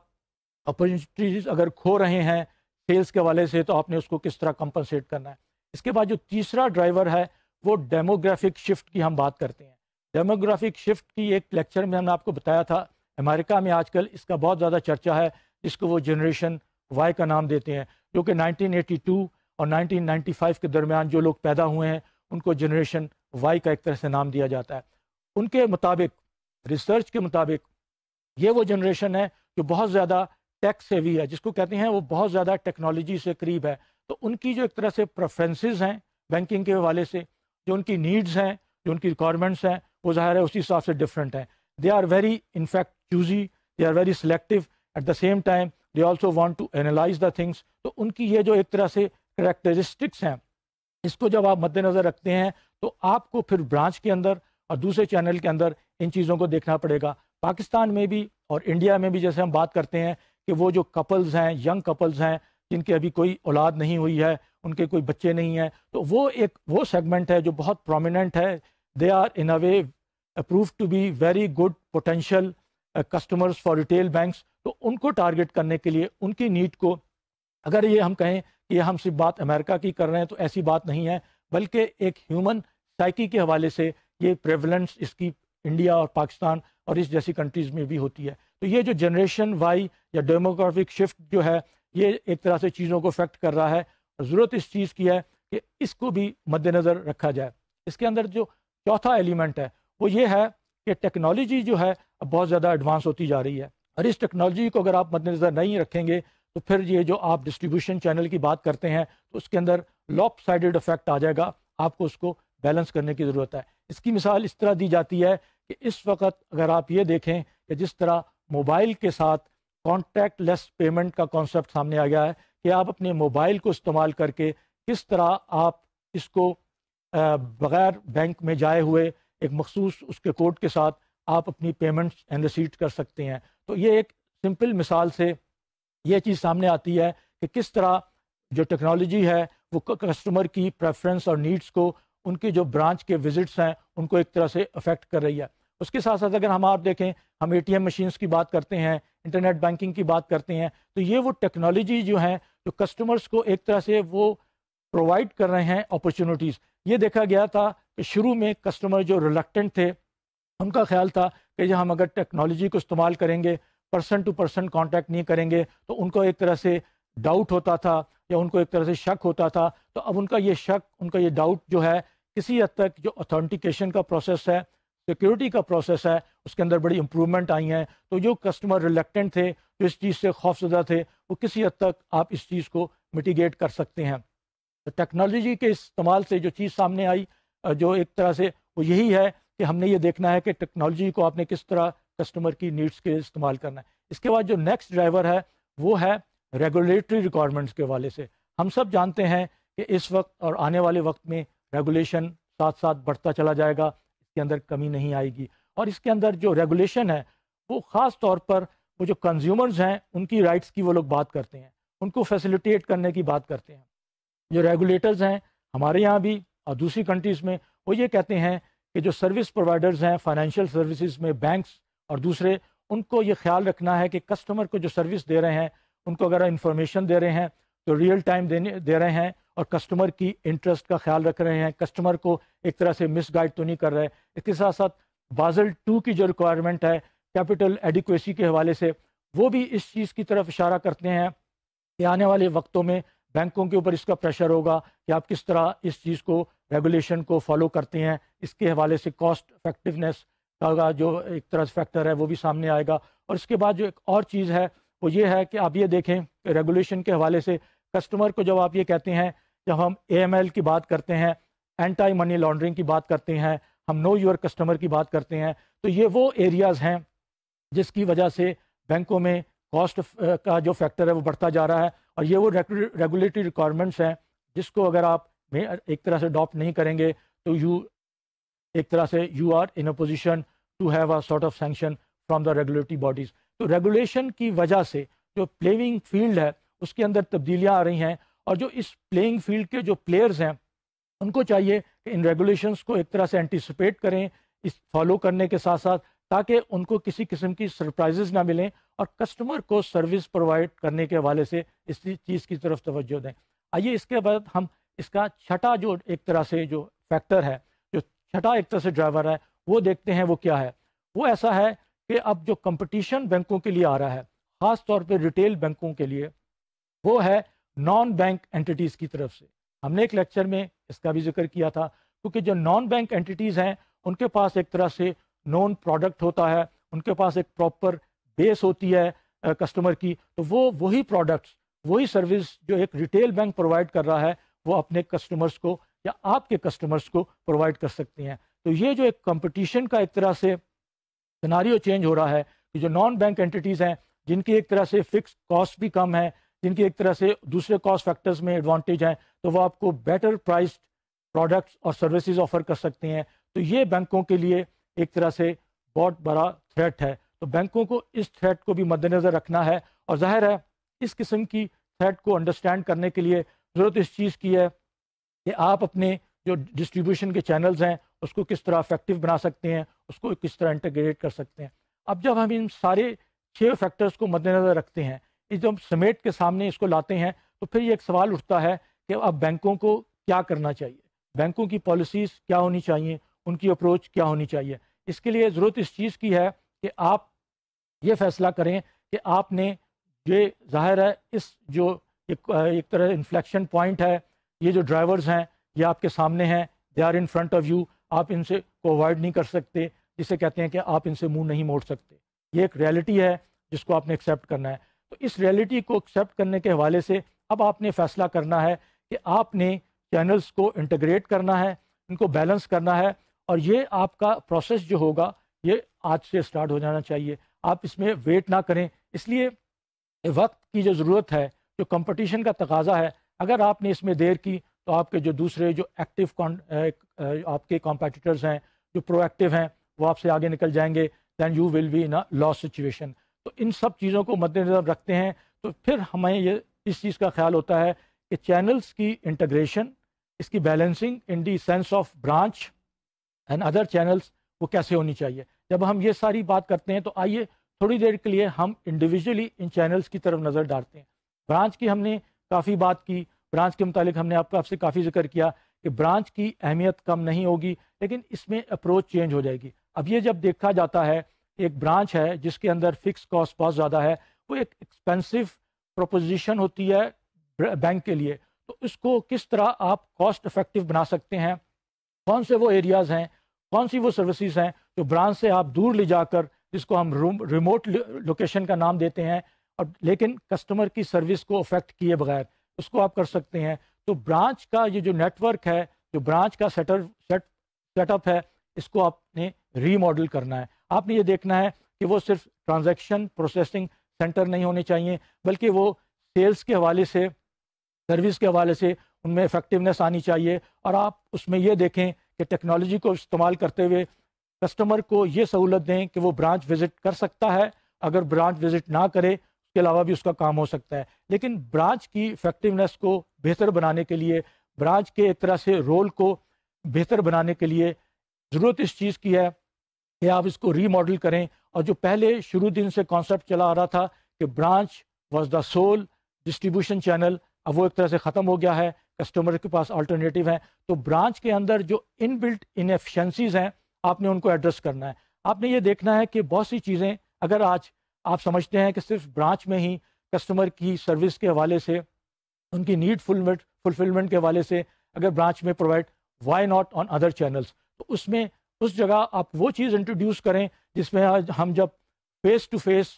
अपॉर्चुनिटीज़ अगर खो रहे हैं सेल्स के वाले से तो आपने उसको किस तरह कंपनसेट करना है। इसके बाद जो तीसरा ड्राइवर है वो डेमोग्राफिक शिफ्ट की हम बात करते हैं। डेमोग्राफिक शिफ्ट की एक लेक्चर में हमने आपको बताया था अमेरिका में आजकल इसका बहुत ज़्यादा चर्चा है, जिसको वो जनरेशन वाई का नाम देते हैं, जो कि नाइनटीन एटी टू और नाइनटीन नाइंटी फाइव के दरमियान जो लोग पैदा हुए हैं उनको जनरेशन वाई का एक तरह से नाम दिया जाता है। उनके मुताबिक, रिसर्च के मुताबिक, ये वो जनरेशन है जो बहुत ज़्यादा टेक सेवी है, जिसको कहते हैं वो बहुत ज़्यादा टेक्नोलॉजी से करीब है। तो उनकी जो एक तरह से प्रेफरेंसेस हैं बैंकिंग के हवाले से, जो उनकी नीड्स हैं, जो उनकी रिक्वायरमेंट्स हैं, वो ज़ाहिर है उसी हिसाब से डिफरेंट हैं। They are very in fact choosy, they are very selective, at the same time they also want to analyse the things. तो उनकी ये जो एक तरह से करैक्टरिस्टिक्स हैं, इसको जब आप मद्देनज़र रखते हैं तो आपको फिर ब्रांच के अंदर और दूसरे चैनल के अंदर इन चीज़ों को देखना पड़ेगा। पाकिस्तान में भी और इंडिया में भी जैसे हम बात करते हैं कि वो जो कपल्स हैं, यंग कपल्स हैं जिनके अभी कोई औलाद नहीं हुई है, उनके कोई बच्चे नहीं हैं, तो वो एक वो सेगमेंट है जो बहुत प्रोमिनेंट है। They are in a way prove to be very good potential customers for retail banks. तो उनको टारगेट करने के लिए उनकी नीड को, अगर ये हम कहें कि ये हम सिर्फ बात अमेरिका की कर रहे हैं तो ऐसी बात नहीं है, बल्कि एक ह्यूमन साइकी के हवाले से ये प्रेवलेंस इसकी इंडिया और पाकिस्तान और इस जैसी कंट्रीज़ में भी होती है। तो ये जो जनरेशन वाई या डेमोग्राफिक शिफ्ट जो है ये एक तरह से चीज़ों को अफेक्ट कर रहा है और ज़रूरत इस चीज़ की है कि इसको भी मद्देनज़र रखा जाए। इसके अंदर जो चौथा एलिमेंट है वो ये है कि टेक्नोलॉजी जो है अब बहुत ज़्यादा एडवांस होती जा रही है और इस टेक्नोलॉजी को अगर आप मद्देनज़र नहीं रखेंगे तो फिर ये जो आप डिस्ट्रीब्यूशन चैनल की बात करते हैं तो उसके अंदर लॉप साइडेड इफेक्ट आ जाएगा, आपको उसको बैलेंस करने की ज़रूरत है। इसकी मिसाल इस तरह दी जाती है कि इस वक्त अगर आप ये देखें कि जिस तरह मोबाइल के साथ कॉन्टैक्टलेस पेमेंट का कॉन्सेप्ट सामने आ गया है कि आप अपने मोबाइल को इस्तेमाल करके किस तरह आप इसको बग़ैर बैंक में जाए हुए एक मखसूस उसके कोड के साथ आप अपनी पेमेंट्स एंड रिसीट कर सकते हैं। तो ये एक सिंपल मिसाल से ये चीज़ सामने आती है कि किस तरह जो टेक्नोलॉजी है वो कस्टमर की प्रेफरेंस और नीड्स को, उनकी जो ब्रांच के विजिट्स हैं उनको एक तरह से अफेक्ट कर रही है। उसके साथ साथ अगर हम आप देखें, हम एटीएम मशीन्स की बात करते हैं, इंटरनेट बैंकिंग की बात करते हैं, तो ये वो टेक्नोलॉजी जो है जो कस्टमर्स को एक तरह से वो प्रोवाइड कर रहे हैं अपॉर्चुनिटीज़। ये देखा गया था कि शुरू में कस्टमर जो रिलक्टेंट थे, उनका ख्याल था कि हम अगर टेक्नोलॉजी को इस्तेमाल करेंगे, पर्सन टू पर्सन कांटेक्ट नहीं करेंगे, तो उनको एक तरह से डाउट होता था या उनको एक तरह से शक होता था। तो अब उनका ये शक, उनका ये डाउट जो है किसी हद तक जो ऑथेंटिकेशन का प्रोसेस है, सिक्योरिटी का प्रोसेस है, उसके अंदर बड़ी इंप्रूवमेंट आई हैं। तो जो कस्टमर रिलेक्टेंट थे, जो इस चीज़ से खौफजदा थे, वो किसी हद तक आप इस चीज़ को मिटिगेट कर सकते हैं। तो टेक्नोलॉजी के इस्तेमाल से जो चीज़ सामने आई जो एक तरह से वो यही है कि हमने ये देखना है कि टेक्नोलॉजी को आपने किस तरह कस्टमर की नीड्स के इस्तेमाल करना है। इसके बाद जो नेक्स्ट ड्राइवर है वो है रेगुलेटरी रिक्वायरमेंट्स के वाले से। हम सब जानते हैं कि इस वक्त और आने वाले वक्त में रेगुलेशन साथ साथ बढ़ता चला जाएगा, इसके अंदर कमी नहीं आएगी। और इसके अंदर जो रेगुलेशन है वो ख़ास तौर पर वो जो कंज्यूमर्स हैं उनकी राइट्स की वो लोग बात करते हैं, उनको फैसिलिटेट करने की बात करते हैं। जो रेगुलेटर्स हैं हमारे यहाँ भी और दूसरी कंट्रीज़ में, वो ये कहते हैं कि जो सर्विस प्रोवाइडर्स हैं फाइनेंशियल सर्विसेज में, बैंक्स और दूसरे, उनको ये ख्याल रखना है कि कस्टमर को जो सर्विस दे रहे हैं उनको अगर इन्फॉर्मेशन दे रहे हैं तो रियल टाइम देने दे रहे हैं और कस्टमर की इंटरेस्ट का ख्याल रख रहे हैं, कस्टमर को एक तरह से मिस गाइड तो नहीं कर रहे। इसके साथ साथ बाज़ल टू की जो रिक्वायरमेंट है कैपिटल एडिक्वेसी के हवाले से, वो भी इस चीज़ की तरफ इशारा करते हैं कि आने वाले वक्तों में बैंकों के ऊपर इसका प्रेशर होगा कि आप किस तरह इस चीज़ को, रेगुलेशन को फॉलो करते हैं। इसके हवाले से कॉस्ट इफेक्टिवनेस का जो एक तरह से फैक्टर है वो भी सामने आएगा। और इसके बाद जो एक और चीज़ है वो ये है कि आप ये देखें कि रेगुलेशन के हवाले से कस्टमर को जब आप ये कहते हैं, जब हम ए एम एल की बात करते हैं, एंटी मनी लॉन्ड्रिंग की बात करते हैं, हम नो योर कस्टमर की बात करते हैं, तो ये वो एरियाज़ हैं जिसकी वजह से बैंकों में कॉस्ट का जो फैक्टर है वो बढ़ता जा रहा है। और ये वो रेगुलेटरी रिक्वायरमेंट्स हैं जिसको अगर आप एक तरह से अडॉप्ट नहीं करेंगे तो यू एक तरह से you are in a position to have a sort of sanction from the regulatory bodies. तो रेगुलेशन की वजह से जो प्लेइंग फील्ड है उसके अंदर तब्दीलियां आ रही हैं और जो इस प्लेइंग फील्ड के जो प्लेयर्स हैं उनको चाहिए कि इन रेगुलेशंस को एक तरह से एंटिसिपेट करें, इस फॉलो करने के साथ साथ, ताकि उनको किसी किस्म की सरप्राइजेज ना मिलें और कस्टमर को सर्विस प्रोवाइड करने के हवाले से इस चीज़ की तरफ तवज्जो दें। आइए इसके बाद हम इसका छठा जो एक तरह से जो फैक्टर है, जो छठा एक तरह से ड्राइवर है, वो देखते हैं वो क्या है। वो ऐसा है कि अब जो कंपटीशन बैंकों के लिए आ रहा है, ख़ास तौर पे रिटेल बैंकों के लिए, वो है नॉन बैंक एंटिटीज़ की तरफ से। हमने एक लेक्चर में इसका भी जिक्र किया था, क्योंकि जो नॉन बैंक एंटिटीज़ हैं उनके पास एक तरह से नॉन प्रोडक्ट होता है, उनके पास एक प्रॉपर बेस होती है कस्टमर की, तो वो वही प्रोडक्ट्स, वही सर्विस जो एक रिटेल बैंक प्रोवाइड कर रहा है वो अपने कस्टमर्स को या आपके कस्टमर्स को प्रोवाइड कर सकते हैं। तो ये जो एक कंपटीशन का एक तरह से सिनारियो चेंज हो रहा है कि जो नॉन बैंक एंटिटीज़ हैं जिनकी एक तरह से फिक्स कॉस्ट भी कम है, जिनकी एक तरह से दूसरे कॉस्ट फैक्टर्स में एडवांटेज हैं, तो वो आपको बेटर प्राइस्ड प्रोडक्ट्स और सर्विसेज ऑफर कर सकते हैं। तो ये बैंकों के लिए एक तरह से बहुत बड़ा थ्रेट है। तो बैंकों को इस थ्रेट को भी मद्देनज़र रखना है और जाहिर है इस किस्म की थ्रेट को अंडरस्टैंड करने के लिए ज़रूरत इस चीज़ की है कि आप अपने जो डिस्ट्रीब्यूशन के चैनल्स हैं उसको किस तरह इफेक्टिव बना सकते हैं, उसको किस तरह इंटीग्रेट कर सकते हैं। अब जब हम इन सारे छह फैक्टर्स को मद्देनज़र रखते हैं, इस जब समेट के सामने इसको लाते हैं, तो फिर ये एक सवाल उठता है कि अब बैंकों को क्या करना चाहिए, बैंकों की पॉलिसीज़ क्या होनी चाहिए, उनकी अप्रोच क्या होनी चाहिए। इसके लिए ज़रूरत इस चीज़ की है कि आप ये फैसला करें कि आपने ये, जाहिर है इस जो एक, एक तरह इन्फ्लेक्शन पॉइंट है, ये जो ड्राइवर्स हैं ये आपके सामने हैं, they are in front of you, आप इनसे को अवॉइड नहीं कर सकते, जिसे कहते हैं कि आप इनसे मुंह नहीं मोड़ सकते। ये एक रियलिटी है जिसको आपने एक्सेप्ट करना है। तो इस रियलिटी को एक्सेप्ट करने के हवाले से अब आपने फैसला करना है कि आपने चैनल्स को इंटीग्रेट करना है, इनको बैलेंस करना है, और ये आपका प्रोसेस जो होगा ये आज से स्टार्ट हो जाना चाहिए। आप इसमें वेट ना करें। इसलिए वक्त की जो ज़रूरत है, जो कंपटीशन का तकाजा है, अगर आपने इसमें देर की तो आपके जो दूसरे जो एक्टिव आपके कॉम्पिटिटर्स हैं, जो प्रोएक्टिव हैं, वो आपसे आगे निकल जाएंगे, then you will be in a loss situation. तो इन सब चीज़ों को मद्देनजर रखते हैं तो फिर हमें ये इस चीज़ का ख्याल होता है कि चैनल्स की इंटीग्रेशन, इसकी balancing in the sense of branch and other channels वो कैसे होनी चाहिए। जब हम ये सारी बात करते हैं तो आइए थोड़ी देर के लिए हम इंडिविजुअली इन चैनल्स की तरफ नज़र डालते हैं। ब्रांच की हमने काफ़ी बात की, ब्रांच के मुतालिक हमने आपका आपसे काफ़ी जिक्र किया कि ब्रांच की अहमियत कम नहीं होगी, लेकिन इसमें अप्रोच चेंज हो जाएगी। अब ये जब देखा जाता है एक ब्रांच है जिसके अंदर फिक्स कॉस्ट बहुत ज़्यादा है, वो एक एक्सपेंसिव प्रोपोजिशन होती है बैंक के लिए, तो इसको किस तरह आप कॉस्ट इफेक्टिव बना सकते हैं, कौन से वो एरियाज़ हैं, कौन सी वो सर्विसेज हैं जो ब्रांच से आप दूर ले जाकर, जिसको हम रिमोट लोकेशन का नाम देते हैं, और लेकिन कस्टमर की सर्विस को अफेक्ट किए बगैर उसको आप कर सकते हैं। तो ब्रांच का ये जो नेटवर्क है, जो ब्रांच का सेटअप सेट सेटअप है, इसको आपने रीमॉडल करना है। आपने ये देखना है कि वो सिर्फ ट्रांजैक्शन प्रोसेसिंग सेंटर नहीं होने चाहिए, बल्कि वो सेल्स के हवाले से, सर्विस के हवाले से उनमें इफेक्टिवनेस आनी चाहिए। और आप उसमें ये देखें कि टेक्नोलॉजी को इस्तेमाल करते हुए कस्टमर को ये सहूलत दें कि वो ब्रांच विज़िट कर सकता है, अगर ब्रांच विज़िट ना करे उसके अलावा भी उसका काम हो सकता है। लेकिन ब्रांच की इफेक्टिवनेस को बेहतर बनाने के लिए, ब्रांच के एक तरह से रोल को बेहतर बनाने के लिए ज़रूरत इस चीज़ की है कि आप इसको रीमॉडल करें। और जो पहले शुरू दिन से कॉन्सेप्ट चला आ रहा था कि branch was the sole distribution channel, अब वो एक तरह से ख़त्म हो गया है, कस्टमर के पास अल्टरनेटिव है। तो ब्रांच के अंदर जो इनबिल्ट इनएफिशिएंसीज हैं आपने उनको एड्रेस करना है। आपने ये देखना है कि बहुत सी चीज़ें, अगर आज आप समझते हैं कि सिर्फ ब्रांच में ही कस्टमर की सर्विस के हवाले से, उनकी नीड फुलमेंट फुलफिलमेंट के हवाले से अगर ब्रांच में provide, why not on other channels. तो उसमें उस जगह आप वो चीज़ इंट्रोड्यूस करें जिसमें आज हम जब फेस टू फेस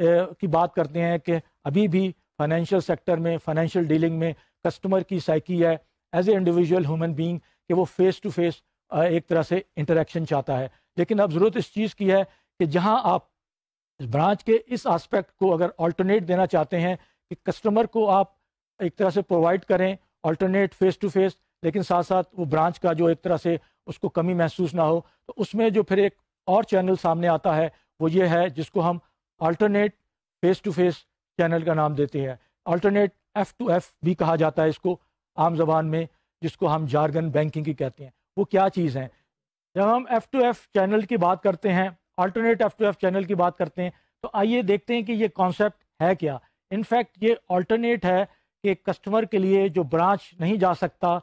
की बात करते हैं कि अभी भी फाइनेंशियल सेक्टर में, फाइनेंशियल डीलिंग में कस्टमर की साइकी है as a individual human being कि वो फेस टू फेस एक तरह से इंटरेक्शन चाहता है। लेकिन अब ज़रूरत इस चीज़ की है कि जहां आप ब्रांच के इस एस्पेक्ट को अगर अल्टरनेट देना चाहते हैं कि कस्टमर को आप एक तरह से प्रोवाइड करें अल्टरनेट फेस टू फेस, लेकिन साथ साथ वो ब्रांच का जो एक तरह से उसको कमी महसूस ना हो, तो उसमें जो फिर एक और चैनल सामने आता है वो ये है जिसको हम alternate face to face channel का नाम देते हैं। अल्टरनेट एफ़ टू एफ़ भी कहा जाता है इसको आम जबान में, जिसको हम जार्गन बैंकिंग की कहते हैं। वो क्या चीज़ है? जब हम एफ़ टू एफ़ चैनल की बात करते हैं, alternate F to F channel की बात करते हैं, तो आइए देखते हैं कि ये कॉन्सेप्ट है क्या। इनफैक्ट ये अल्टरनेट है कि कस्टमर के लिए जो ब्रांच नहीं जा सकता,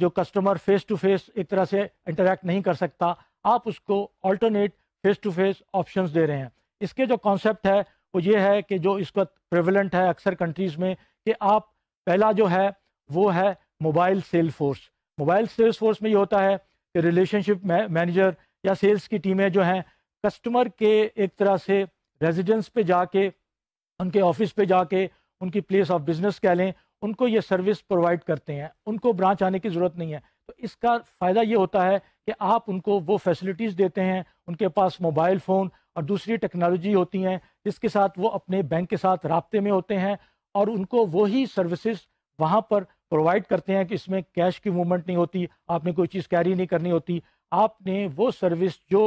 जो कस्टमर फेस टू फेस एक तरह से इंटरेक्ट नहीं कर सकता, आप उसको alternate face to face options दे रहे हैं। इसके जो कॉन्सेप्ट है वो ये है कि जो इस वक्त प्रेवलेंट है अक्सर कंट्रीज़ में, कि आप पहला जो है वो है mobile sale force. Mobile sales force में ये होता है कि रिलेशनशिप मैनेजर या सेल्स की टीमें जो हैं कस्टमर के एक तरह से रेजिडेंस पे जाके, उनके ऑफिस पे जाके, उनकी प्लेस ऑफ बिजनेस कह लें, उनको ये सर्विस प्रोवाइड करते हैं, उनको ब्रांच आने की ज़रूरत नहीं है। तो इसका फ़ायदा ये होता है कि आप उनको वो फैसिलिटीज़ देते हैं, उनके पास मोबाइल फ़ोन और दूसरी टेक्नोलॉजी होती हैं जिसके साथ वो अपने बैंक के साथ राब्ते में होते हैं, और उनको वही सर्विसेज वहाँ पर प्रोवाइड करते हैं कि इसमें कैश की मूवमेंट नहीं होती, आपने कोई चीज़ कैरी नहीं करनी होती। आपने वो सर्विस जो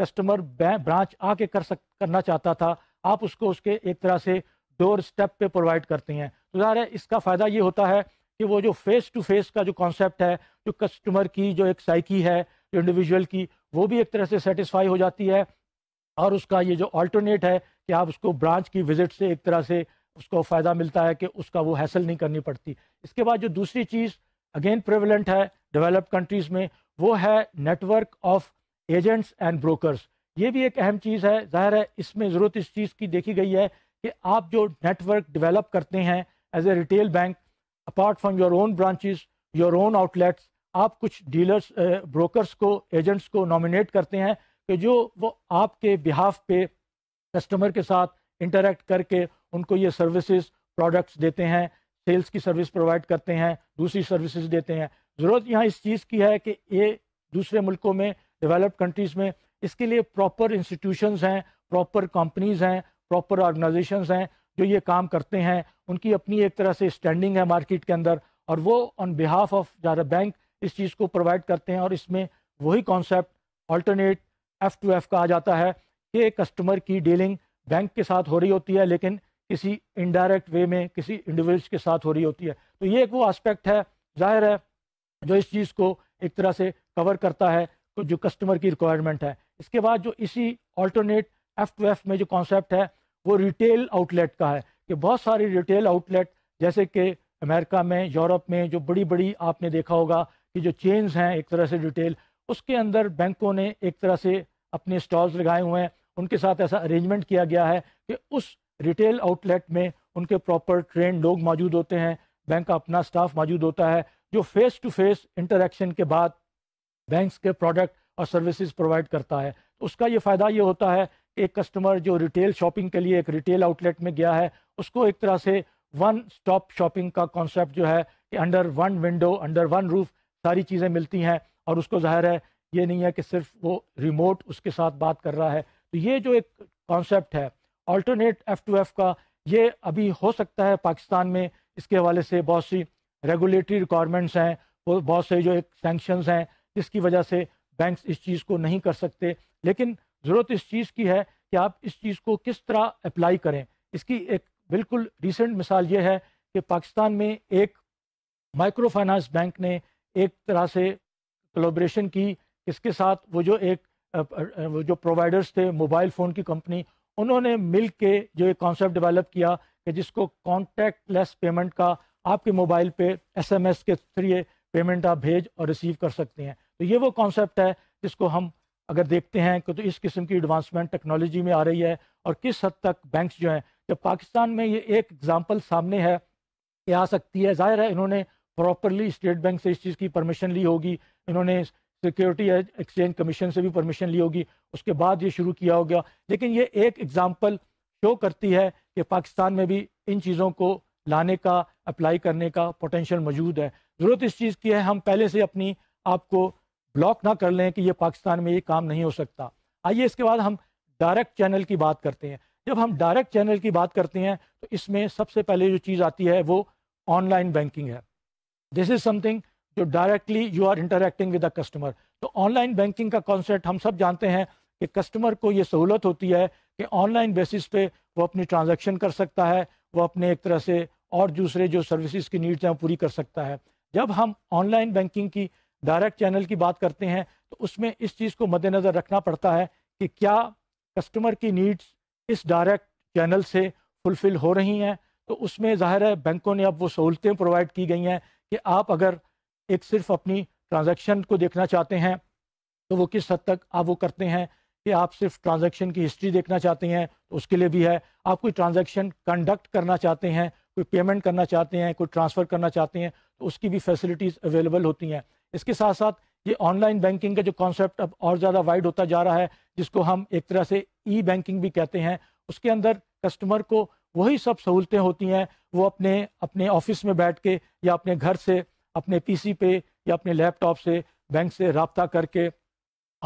कस्टमर ब्रांच आके कर सक करना चाहता था, आप उसको उसके एक तरह से डोर स्टेप पे प्रोवाइड करते हैं। तो ज़ाहिर है इसका फ़ायदा ये होता है कि वो जो फेस टू फेस का जो कॉन्सेप्ट है, जो कस्टमर की जो एक साइकी है, जो इंडिविजुअल की, वो भी एक तरह से सेटिस्फाई हो जाती है। और उसका ये जो अल्टरनेट है कि आप उसको ब्रांच की विज़िट से एक तरह से उसको फ़ायदा मिलता है कि उसका वो हैसल नहीं करनी पड़ती। इसके बाद जो दूसरी चीज़ अगेन प्रेवलेंट है डेवलप्ड कंट्रीज़ में, वो है network of agents and brokers. ये भी एक अहम चीज़ है। ज़ाहिर है इसमें ज़रूरत इस चीज़ की देखी गई है कि आप जो नेटवर्क डेवलप करते हैं as a retail bank, apart from your own branches, your own outlets, आप कुछ डीलर्स, ब्रोकर्स को, एजेंट्स को नॉमिनेट करते हैं कि जो वो आपके बिहाफ पे कस्टमर के साथ इंटरेक्ट करके उनको ये सर्विसेज, प्रोडक्ट्स देते हैं, सेल्स की सर्विस प्रोवाइड करते हैं, दूसरी सर्विसेज देते हैं। ज़रूरत यहाँ इस चीज़ की है कि ये दूसरे मुल्कों में, डेवलप्ड कंट्रीज़ में इसके लिए प्रॉपर इंस्टीट्यूशंस हैं, प्रॉपर कंपनीज़ हैं, प्रॉपर ऑर्गेनाइजेशंस हैं जो ये काम करते हैं। उनकी अपनी एक तरह से स्टैंडिंग है मार्केट के अंदर, और वो ऑन बिहाफ ऑफ ज़ारा बैंक इस चीज़ को प्रोवाइड करते हैं। और इसमें वही concept alternate F to F कहा जाता है कि कस्टमर की डीलिंग बैंक के साथ हो रही होती है लेकिन किसी इनडायरेक्ट वे में किसी इंडिविजुअल्स के साथ हो रही होती है। तो ये एक वो एस्पेक्ट है, जाहिर है, जो इस चीज़ को एक तरह से कवर करता है जो कस्टमर की रिक्वायरमेंट है। इसके बाद जो इसी अल्टरनेट एफ़ टू एफ़ में जो कॉन्सेप्ट है वो रिटेल आउटलेट का है कि बहुत सारी रिटेल आउटलेट जैसे कि अमेरिका में, यूरोप में जो बड़ी बड़ी आपने देखा होगा कि जो चेन्स हैं एक तरह से रिटेल, उसके अंदर बैंकों ने एक तरह से अपने स्टॉल्स लगाए हुए हैं। उनके साथ ऐसा अरेंजमेंट किया गया है कि उस रिटेल आउटलेट में उनके प्रॉपर ट्रेन लोग मौजूद होते हैं, बैंक का अपना स्टाफ मौजूद होता है जो फेस टू फेस इंटरेक्शन के बाद बैंक्स के प्रोडक्ट और सर्विसेज प्रोवाइड करता है। उसका ये फ़ायदा ये होता है कि एक कस्टमर जो रिटेल शॉपिंग के लिए एक रिटेल आउटलेट में गया है उसको एक तरह से वन स्टॉप शॉपिंग का कॉन्सेप्ट जो है कि under one window, under one roof सारी चीज़ें मिलती हैं और उसको जाहिर है ये नहीं है कि सिर्फ वो रिमोट उसके साथ बात कर रहा है। तो ये जो एक कॉन्सेप्ट है अल्टरनेट एफ़ टू एफ़ का, ये अभी हो सकता है पाकिस्तान में इसके हवाले से बहुत सी रेगुलेटरी रिक्वायरमेंट्स हैं, वो बहुत से जो एक सैंक्शंस हैं जिसकी वजह से बैंक्स इस चीज़ को नहीं कर सकते, लेकिन ज़रूरत इस चीज़ की है कि आप इस चीज़ को किस तरह अप्लाई करें। इसकी एक बिल्कुल रिसेंट मिसाल ये है कि पाकिस्तान में एक माइक्रो फाइनेंस बैंक ने एक तरह से कोलैबोरेशन की, इसके साथ वो जो एक वो जो प्रोवाइडर्स थे मोबाइल फ़ोन की कंपनी, उन्होंने मिल के जो एक कॉन्सेप्ट डेवलप किया कि जिसको कॉन्टैक्टलेस पेमेंट का, आपके मोबाइल पे एसएमएस के जरिए पेमेंट आप भेज और रिसीव कर सकते हैं। तो ये वो कॉन्सेप्ट है जिसको हम अगर देखते हैं कि तो इस किस्म की एडवांसमेंट टेक्नोलॉजी में आ रही है और किस हद तक बैंक्स जो हैं, जब पाकिस्तान में ये एक एग्जांपल सामने है कि आ सकती है, जाहिर है इन्होंने प्रॉपरली स्टेट बैंक से इस चीज़ की परमिशन ली होगी, इन्होंने सिक्योरिटी एक्सचेंज कमीशन से भी परमिशन ली होगी, उसके बाद ये शुरू किया होगा, लेकिन ये एक एग्ज़ाम्पल शो करती है कि पाकिस्तान में भी इन चीज़ों को लाने का, अप्लाई करने का पोटेंशियल मौजूद है। ज़रूरत इस चीज़ की है हम पहले से अपनी आप को ब्लॉक ना कर लें कि ये पाकिस्तान में ये काम नहीं हो सकता। आइए इसके बाद हम डायरेक्ट चैनल की बात करते हैं। जब हम डायरेक्ट चैनल की बात करते हैं तो इसमें सबसे पहले जो चीज़ आती है वो ऑनलाइन बैंकिंग है। दिस इज़ समथिंग जो directly you are interacting with the customer. तो ऑनलाइन बैंकिंग का कॉन्सेप्ट हम सब जानते हैं कि कस्टमर को ये सहूलत होती है कि ऑनलाइन बेसिस पे वो अपनी ट्रांजैक्शन कर सकता है, वो अपने एक तरह से और दूसरे जो सर्विसेज की नीड्स हैं वो पूरी कर सकता है। जब हम ऑनलाइन बैंकिंग की डायरेक्ट चैनल की बात करते हैं तो उसमें इस चीज़ को मद्देनज़र रखना पड़ता है कि क्या कस्टमर की नीड्स इस डायरेक्ट चैनल से फुलफ़िल हो रही हैं। तो उसमें जाहिर है बैंकों ने अब वो सहूलतें प्रोवाइड की गई हैं कि आप अगर एक सिर्फ अपनी ट्रांजैक्शन को देखना चाहते हैं तो वो किस हद तक आप वो करते हैं कि आप सिर्फ ट्रांजैक्शन की हिस्ट्री देखना चाहते हैं तो उसके लिए भी है, आप कोई ट्रांजैक्शन कंडक्ट करना चाहते हैं, कोई पेमेंट करना चाहते हैं, कोई ट्रांसफ़र करना चाहते हैं तो उसकी भी फैसिलिटीज़ अवेलेबल होती हैं। इसके साथ साथ ये ऑनलाइन बैंकिंग का जो कॉन्सेप्ट अब और ज़्यादा वाइड होता जा रहा है जिसको हम एक तरह से ई बैंकिंग भी कहते हैं, उसके अंदर कस्टमर को वही सब सहूलतें होती हैं, वो अपने अपने ऑफिस में बैठ के या अपने घर से, अपने पीसी पे या अपने लैपटॉप से बैंक से रब्ता करके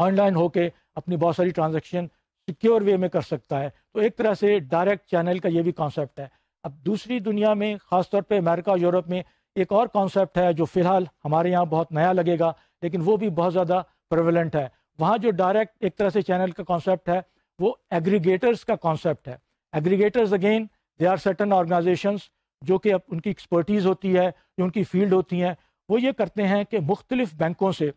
ऑनलाइन होके अपनी बहुत सारी ट्रांजैक्शन सिक्योर वे में कर सकता है। तो एक तरह से डायरेक्ट चैनल का ये भी कॉन्सेप्ट है। अब दूसरी दुनिया में ख़ासतौर पर अमेरिका और यूरोप में एक और कॉन्सेप्ट है जो फ़िलहाल हमारे यहाँ बहुत नया लगेगा लेकिन वो भी बहुत ज़्यादा प्रेवलेंट है। वहाँ जो डायरेक्ट एक तरह से चैनल का कॉन्सेप्ट है वो एग्रीगेटर्स का कॉन्सेप्ट है। Aggregators again they are certain organisations जो कि अब उनकी एक्सपर्टीज़ होती है, जो उनकी फील्ड होती हैं, वो ये करते हैं कि मुख्तलिफ बैंकों से,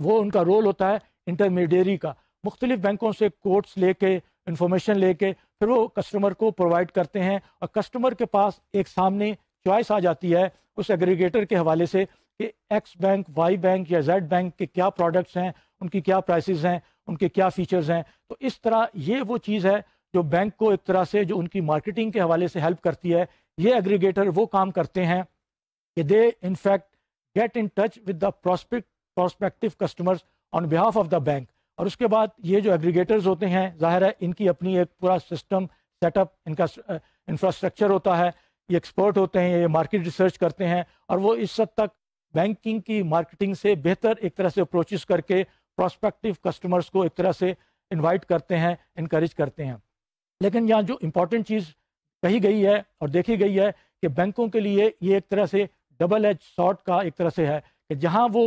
वो उनका रोल होता है इंटरमीडियरी का, मुख्तलिफ बैंकों से कोट्स लेके, इन्फॉर्मेशन लेके फिर वो कस्टमर को प्रोवाइड करते हैं और कस्टमर के पास एक सामने चॉइस आ जाती है उस एग्रीगेटर के हवाले से कि एक्स बैंक, वाई बैंक या जेड बैंक के क्या प्रोडक्ट्स हैं, उनकी क्या प्राइसेस हैं, उनके क्या फीचर्स हैं। तो इस तरह ये वो चीज़ है जो बैंक को एक तरह से जो उनकी मार्केटिंग के हवाले से हेल्प करती है। ये एग्रीगेटर वो काम करते हैं कि they in fact get in touch with the prospect prospective customers on behalf of the bank. और उसके बाद ये जो एग्रीगेटर्स होते हैं, जाहिर है इनकी अपनी एक पूरा सिस्टम सेटअप, इनका इंफ्रास्ट्रक्चर होता है, ये एक्सपर्ट होते हैं, ये मार्केट रिसर्च करते हैं और वो इस हद तक बैंकिंग की मार्केटिंग से बेहतर एक तरह से अप्रोचेस करके प्रोस्पेक्टिव कस्टमर्स को एक तरह से इन्वाइट करते हैं, इनकरेज करते हैं। लेकिन यहाँ जो इम्पोर्टेंट चीज़ कही गई है और देखी गई है कि बैंकों के लिए ये एक तरह से डबल एज सॉर्ड का एक तरह से है कि जहाँ वो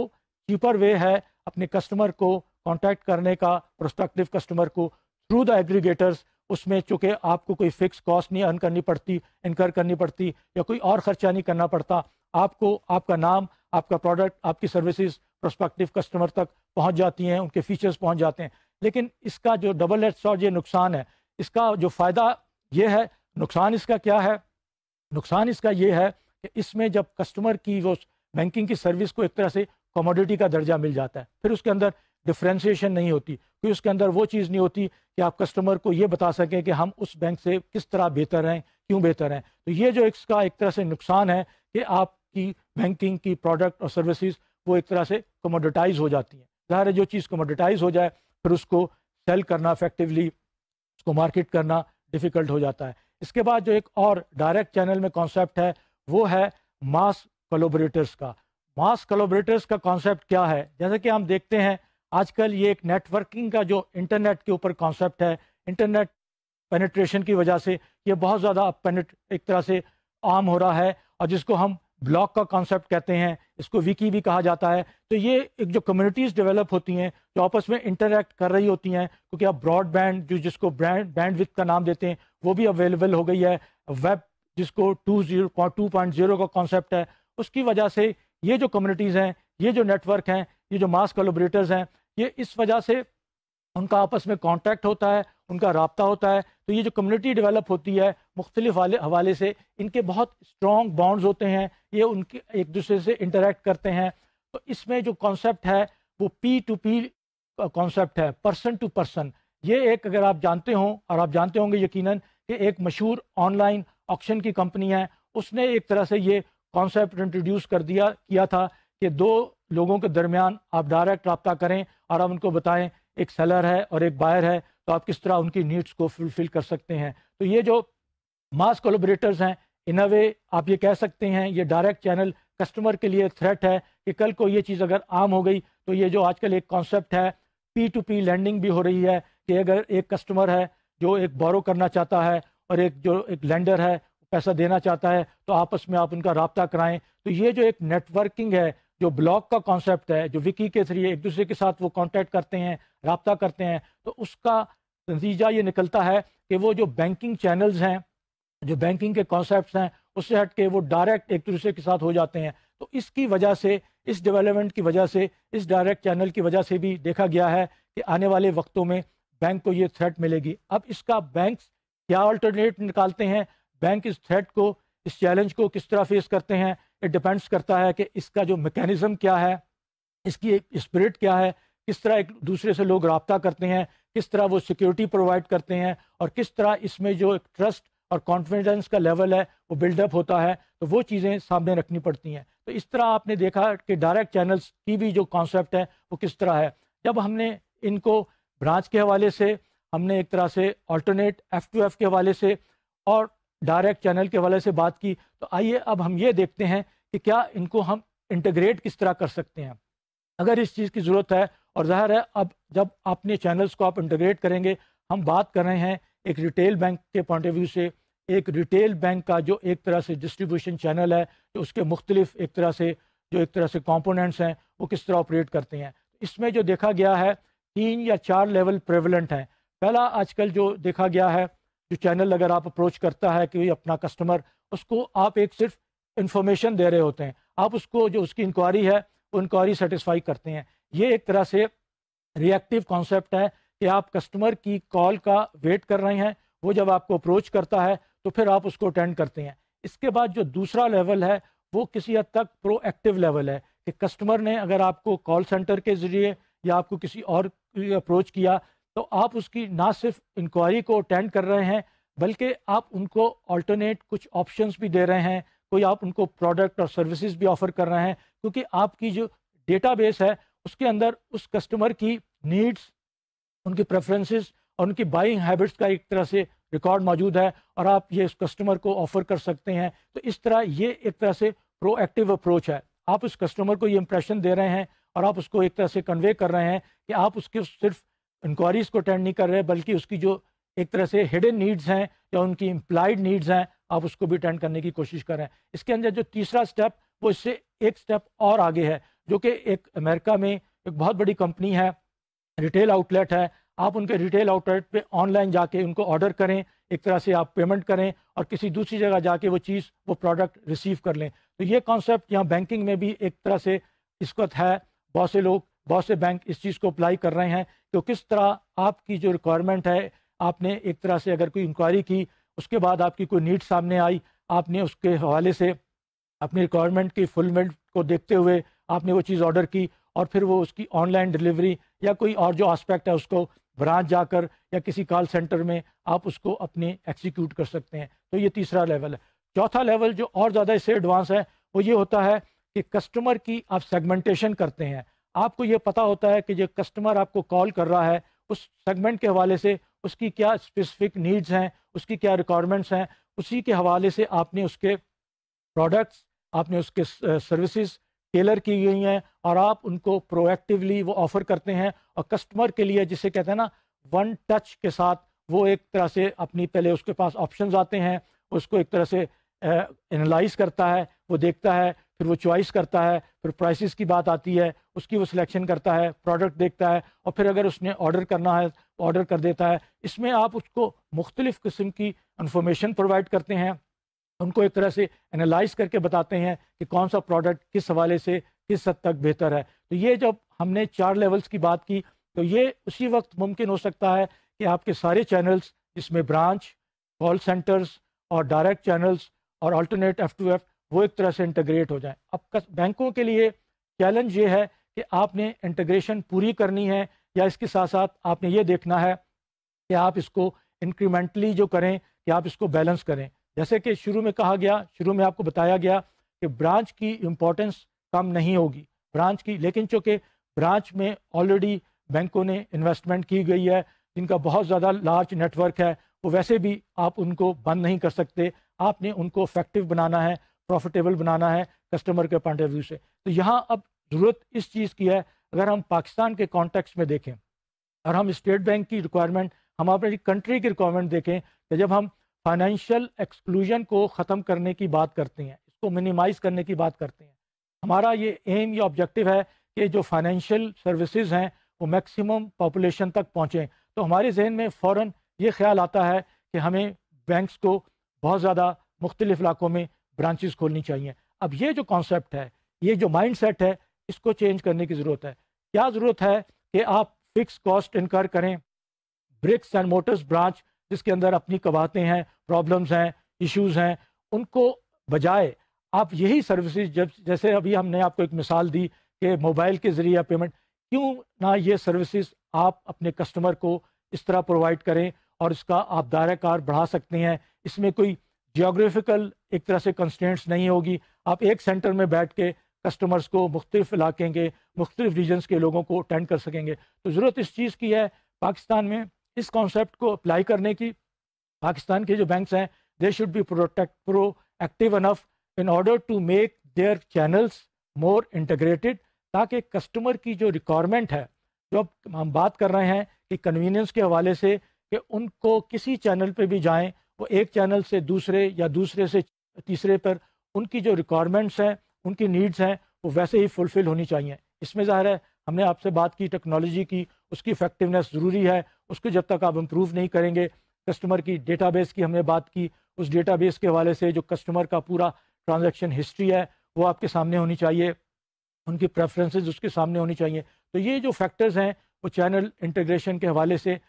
चीपर वे है अपने कस्टमर को कॉन्टैक्ट करने का प्रोस्पेक्टिव कस्टमर को थ्रू द एग्रीगेटर्स, उसमें चूँकि आपको कोई फिक्स कॉस्ट नहीं अर्न करनी पड़ती, इनकर करनी पड़ती या कोई और ख़र्चा नहीं करना पड़ता, आपको आपका नाम, आपका प्रोडक्ट, आपकी सर्विसेज प्रोस्पेक्टिव कस्टमर तक पहुँच जाती हैं, उनके फीचर्स पहुँच जाते हैं। लेकिन इसका जो डबल एज सॉर्ड ये नुकसान है, इसका जो फ़ायदा ये है, नुकसान इसका क्या है? नुकसान इसका ये है कि इसमें जब कस्टमर की वो बैंकिंग की सर्विस को एक तरह से कमोडिटी का दर्जा मिल जाता है, फिर उसके अंदर डिफ्रेंशिएशन नहीं होती, फिर उसके अंदर वो चीज़ नहीं होती कि आप कस्टमर को ये बता सकें कि हम उस बैंक से किस तरह बेहतर हैं, क्यों बेहतर हैं। तो ये जो इसका एक तरह से नुकसान है कि आपकी बैंकिंग की प्रोडक्ट और सर्विसेज वो एक तरह से कमोडिटाइज हो जाती हैं। ज़ाहिर है जो चीज़ कमोडिटाइज हो जाए फिर उसको सेल करना इफेक्टिवली, उसको मार्केट करना डिफ़िकल्ट हो जाता है। इसके बाद जो एक और डायरेक्ट चैनल में कॉन्सेप्ट है वो है मास कोलैबोरेटर्स का। मास कोलैबोरेटर्स का कॉन्सेप्ट क्या है? जैसे कि हम देखते हैं आजकल ये एक नेटवर्किंग का जो इंटरनेट के ऊपर कॉन्सेप्ट है, इंटरनेट पेनिट्रेशन की वजह से ये बहुत ज़्यादा एक तरह से आम हो रहा है, और जिसको हम ब्लॉक का कॉन्सेप्ट कहते हैं, इसको विकी भी कहा जाता है। तो ये एक जो कम्युनिटीज़ डेवलप होती हैं जो आपस में इंटरेक्ट कर रही होती हैं, क्योंकि अब ब्रॉडबैंड जो जिसको ब्रांड बैंडविड्थ का नाम देते हैं वो भी अवेलेबल हो गई है, वेब जिसको two zero two point zero का कॉन्सेप्ट है, उसकी वजह से ये जो कम्युनिटीज़ हैं, ये जो नेटवर्क हैं, ये जो मास कोलैबोरेटर्स हैं, ये इस वजह से उनका आपस में कॉन्टैक्ट होता है, उनका राब्ता होता है। तो ये जो कम्युनिटी डेवलप होती है मुख्तलिफ हवाले से इनके बहुत स्ट्रॉन्ग बॉन्ड्स होते हैं, ये उनके एक दूसरे से इंटरेक्ट करते हैं। तो इसमें जो कॉन्सेप्ट है वो पी टू पी कॉन्सेप्ट है, पर्सन टू पर्सन। ये एक अगर आप जानते हों, और आप जानते होंगे यकीनन कि एक मशहूर ऑनलाइन ऑक्शन की कंपनी है, उसने एक तरह से ये कॉन्सेप्ट इंट्रोड्यूस कर दिया किया था कि दो लोगों के दरमियान आप डायरेक्ट रब्ता करें और आप उनको बताएं एक सेलर है और एक बायर है, तो आप किस तरह उनकी नीड्स को फुलफ़िल कर सकते हैं। तो ये जो मास कोलैबोरेटर्स हैं, इन अ वे आप ये कह सकते हैं ये डायरेक्ट चैनल कस्टमर के लिए थ्रेट है कि कल को ये चीज़ अगर आम हो गई तो ये जो आजकल एक कॉन्सेप्ट है पी टू पी लैंडिंग भी हो रही है कि अगर एक कस्टमर है जो एक बोरो करना चाहता है और एक जो एक लेंडर है पैसा देना चाहता है, तो आपस में आप उनका रब्ता कराएं। तो ये जो एक नेटवर्किंग है, जो ब्लॉक का कॉन्सेप्ट है, जो विकी के थ्री एक दूसरे के साथ वो कॉन्टैक्ट करते हैं, रब्ता करते हैं, तो उसका नतीजा ये निकलता है कि वो जो बैंकिंग चैनल्स हैं, जो बैंकिंग के कॉन्सेप्ट्स हैं, उससे हट के वो डायरेक्ट एक दूसरे के साथ हो जाते हैं। तो इसकी वजह से, इस डेवलपमेंट की वजह से, इस डायरेक्ट चैनल की वजह से भी देखा गया है कि आने वाले वक्तों में बैंक को ये थ्रेट मिलेगी। अब इसका बैंक क्या अल्टरनेट निकालते हैं, बैंक इस थ्रेट को, इस चैलेंज को किस तरह फेस करते हैं, इट डिपेंड्स करता है कि इसका जो मैकेनिज़्म क्या है, इसकी एक स्पिरिट क्या है, किस तरह एक दूसरे से लोग रब्ता करते हैं, किस तरह वो सिक्योरिटी प्रोवाइड करते हैं, और किस तरह इसमें जो एक ट्रस्ट और कॉन्फिडेंस का लेवल है वो बिल्डअप होता है। तो वो चीज़ें सामने रखनी पड़ती हैं। तो इस तरह आपने देखा कि डायरेक्ट चैनल्स की भी जो कॉन्सेप्ट है वो किस तरह है। जब हमने इनको ब्रांच के हवाले से, हमने एक तरह से अल्टरनेट एफ़ टू एफ़ के हवाले से और डायरेक्ट चैनल के हवाले से बात की, तो आइए अब हम ये देखते हैं कि क्या इनको हम इंटीग्रेट किस तरह कर सकते हैं अगर इस चीज़ की ज़रूरत है। और ज़ाहिर है अब जब अपने चैनल्स को आप इंटीग्रेट करेंगे, हम बात कर रहे हैं एक रिटेल बैंक के पॉइंट ऑफ व्यू से, एक रिटेल बैंक का जो एक तरह से डिस्ट्रीब्यूशन चैनल है, जो उसके मुख्तलिफ एक तरह से जो एक तरह से कॉम्पोनेंट्स हैं वो किस तरह ऑपरेट करते हैं। इसमें जो देखा गया है तीन या चार लेवल प्रेवलेंट हैं। पहला आजकल जो देखा गया है, जो चैनल अगर आप अप्रोच करता है कि अपना कस्टमर, उसको आप एक सिर्फ इन्फॉर्मेशन दे रहे होते हैं, आप उसको जो उसकी इंक्वायरी है वो इंक्वायरी सेटिस्फाई करते हैं। ये एक तरह से रिएक्टिव कॉन्सेप्ट है कि आप कस्टमर की कॉल का वेट कर रहे हैं, वो जब आपको अप्रोच करता है तो फिर आप उसको अटेंड करते हैं। इसके बाद जो दूसरा लेवल है वो किसी हद तक प्रोएक्टिव लेवल है कि कस्टमर ने अगर आपको कॉल सेंटर के ज़रिए या आपको किसी और अप्रोच किया तो आप उसकी ना सिर्फ इंक्वायरी को अटेंड कर रहे हैं बल्कि आप उनको अल्टरनेट कुछ ऑप्शंस भी दे रहे हैं, कोई आप उनको प्रोडक्ट और सर्विसेज भी ऑफ़र कर रहे हैं, क्योंकि आपकी जो डेटाबेस है उसके अंदर उस कस्टमर की नीड्स, उनकी प्रेफरेंसेस और उनकी बाइंग हैबिट्स का एक तरह से रिकॉर्ड मौजूद है और आप ये उस कस्टमर को ऑफ़र कर सकते हैं। तो इस तरह ये एक तरह से प्रोएक्टिव अप्रोच है, आप उस कस्टमर को ये इंप्रेशन दे रहे हैं और आप उसको एक तरह से कन्वे कर रहे हैं कि आप उसके सिर्फ इंक्वायरीज़ को अटेंड नहीं कर रहे बल्कि उसकी जो एक तरह से हिडन नीड्स हैं या उनकी इम्प्लाइड नीड्स हैं आप उसको भी अटेंड करने की कोशिश कर रहे हैं। इसके अंदर जो तीसरा स्टेप वो इससे एक स्टेप और आगे है, जो कि एक अमेरिका में एक बहुत बड़ी कंपनी है रिटेल आउटलेट है, आप उनके रिटेल आउटलेट पे ऑनलाइन जाके उनको ऑर्डर करें, एक तरह से आप पेमेंट करें और किसी दूसरी जगह जाके वो चीज़ वो प्रोडक्ट रिसीव कर लें। तो ये कॉन्सेप्ट यहाँ बैंकिंग में भी एक तरह से इस वक्त है, बहुत से लोग बहुत से बैंक इस चीज़ को अप्लाई कर रहे हैं। तो किस तरह आपकी जो रिक्वायरमेंट है, आपने एक तरह से अगर कोई इंक्वायरी की, उसके बाद आपकी कोई नीड सामने आई, आपने उसके हवाले से अपनी रिक्वायरमेंट की फुलफिलमेंट को देखते हुए आपने वो चीज़ ऑर्डर की और फिर वो उसकी ऑनलाइन डिलीवरी या कोई और जो आस्पेक्ट है उसको ब्रांच जाकर या किसी कॉल सेंटर में आप उसको अपने एक्जीक्यूट कर सकते हैं। तो ये तीसरा लेवल है। चौथा लेवल जो और ज़्यादा इससे एडवांस है वो ये होता है कि कस्टमर की आप सेगमेंटेशन करते हैं। आपको ये पता होता है कि जो कस्टमर आपको कॉल कर रहा है उस सेगमेंट के हवाले से उसकी क्या स्पेसिफिक नीड्स हैं, उसकी क्या रिक्वायरमेंट्स हैं, उसी के हवाले से आपने उसके प्रोडक्ट्स, आपने उसके सर्विसेज टेलर की गई हैं और आप उनको प्रोएक्टिवली वो ऑफ़र करते हैं और कस्टमर के लिए जिसे कहते हैं ना वन टच के साथ वो एक तरह से अपनी पहले उसके पास ऑप्शंस आते हैं, उसको एक तरह से एनालाइज करता है, वो देखता है, फिर वो चॉइस करता है, फिर प्राइसेस की बात आती है, उसकी वो सिलेक्शन करता है, प्रोडक्ट देखता है और फिर अगर उसने ऑर्डर करना है ऑर्डर कर देता है। इसमें आप उसको मुख्तलिफ़ किस्म की इंफॉर्मेशन प्रोवाइड करते हैं, उनको एक तरह से एनालाइज करके बताते हैं कि कौन सा प्रोडक्ट किस हवाले से किस हद तक बेहतर है। तो ये जब हमने चार लेवल्स की बात की तो ये उसी वक्त मुमकिन हो सकता है कि आपके सारे चैनल्स जिसमें ब्रांच, कॉल सेंटर्स और डायरेक्ट चैनल्स और अल्टरनेट एफ़ टू एफ़ वो एक तरह से इंटीग्रेट हो जाए। अब बैंकों के लिए चैलेंज ये है कि आपने इंटीग्रेशन पूरी करनी है या इसके साथ साथ आपने ये देखना है कि आप इसको इंक्रीमेंटली जो करें कि आप इसको बैलेंस करें। जैसे कि शुरू में कहा गया, शुरू में आपको बताया गया कि ब्रांच की इम्पोर्टेंस कम नहीं होगी ब्रांच की, लेकिन चूँकि ब्रांच में ऑलरेडी बैंकों ने इन्वेस्टमेंट की गई है, जिनका बहुत ज़्यादा लार्ज नेटवर्क है, वो वैसे भी आप उनको बंद नहीं कर सकते, आपने उनको इफेक्टिव बनाना है, प्रॉफिटेबल बनाना है कस्टमर के पॉइंट ऑफ व्यू से। तो यहाँ अब ज़रूरत इस चीज़ की है, अगर हम पाकिस्तान के कॉन्टेक्स्ट में देखें और हम स्टेट बैंक की रिक्वायरमेंट, हम अपनी कंट्री की रिक्वायरमेंट देखें कि जब हम फाइनेंशियल एक्सक्लूजन को ख़त्म करने की बात करते हैं, इसको मिनिमाइज़ करने की बात करते हैं, हमारा ये एम, ये ऑब्जेक्टिव है कि जो फाइनेंशियल सर्विसेज हैं वो मैक्सिमम पॉपुलेशन तक पहुँचें। तो हमारे जहन में फ़ौरन ये ख्याल आता है कि हमें बैंक्स को बहुत ज़्यादा मुख्तलिफ़ इलाकों में ब्रांचेस खोलनी चाहिए। अब ये जो कॉन्सेप्ट है, ये जो माइंड सेट है, इसको चेंज करने की ज़रूरत है। क्या ज़रूरत है कि आप फिक्स कॉस्ट इनकर करें, ब्रिक्स एंड मोटर्स ब्रांच जिसके अंदर अपनी कवाते हैं, प्रॉब्लम्स हैं, इश्यूज हैं, उनको बजाय आप यही सर्विसेज जब जैसे अभी हमने आपको एक मिसाल दी कि मोबाइल के ज़रिए पेमेंट, क्यों ना ये सर्विसेज आप अपने कस्टमर को इस तरह प्रोवाइड करें और इसका आप दायरा कार बढ़ा सकते हैं। इसमें कोई जियोग्राफिकल एक तरह से कंस्ट्रेंट्स नहीं होगी, आप एक सेंटर में बैठ के कस्टमर्स को मुख्तलिफ इलाके के मुख्तलिफ रीजन्स के लोगों को अटेंड कर सकेंगे। तो ज़रूरत इस चीज़ की है पाकिस्तान में इस कॉन्सेप्ट को अप्लाई करने की। पाकिस्तान के जो बैंक्स हैं they should be protect proactive अनफ in order to make their channels more integrated, ताकि कस्टमर की जो रिक्वायरमेंट है, जो अब हम बात कर रहे हैं कि कन्वीनियंस के हवाले से कि उनको किसी चैनल पे भी जाएं, वो एक चैनल से दूसरे या दूसरे से तीसरे पर उनकी जो रिक्वायरमेंट्स हैं, उनकी नीड्स हैं, वो वैसे ही फुलफ़िल होनी चाहिए। इसमें ज़ाहिर है हमने आपसे बात की टेक्नोलॉजी की, उसकी इफेक्टिवनेस ज़रूरी है, उसको जब तक आप इम्प्रूव नहीं करेंगे। कस्टमर की डेटाबेस की हमने बात की, उस डेटाबेस के हवाले से जो कस्टमर का पूरा ट्रांजैक्शन हिस्ट्री है वो आपके सामने होनी चाहिए, उनकी प्रेफरेंसेस उसके सामने होनी चाहिए। तो ये जो फैक्टर्स हैं वो चैनल इंटीग्रेशन के हवाले से,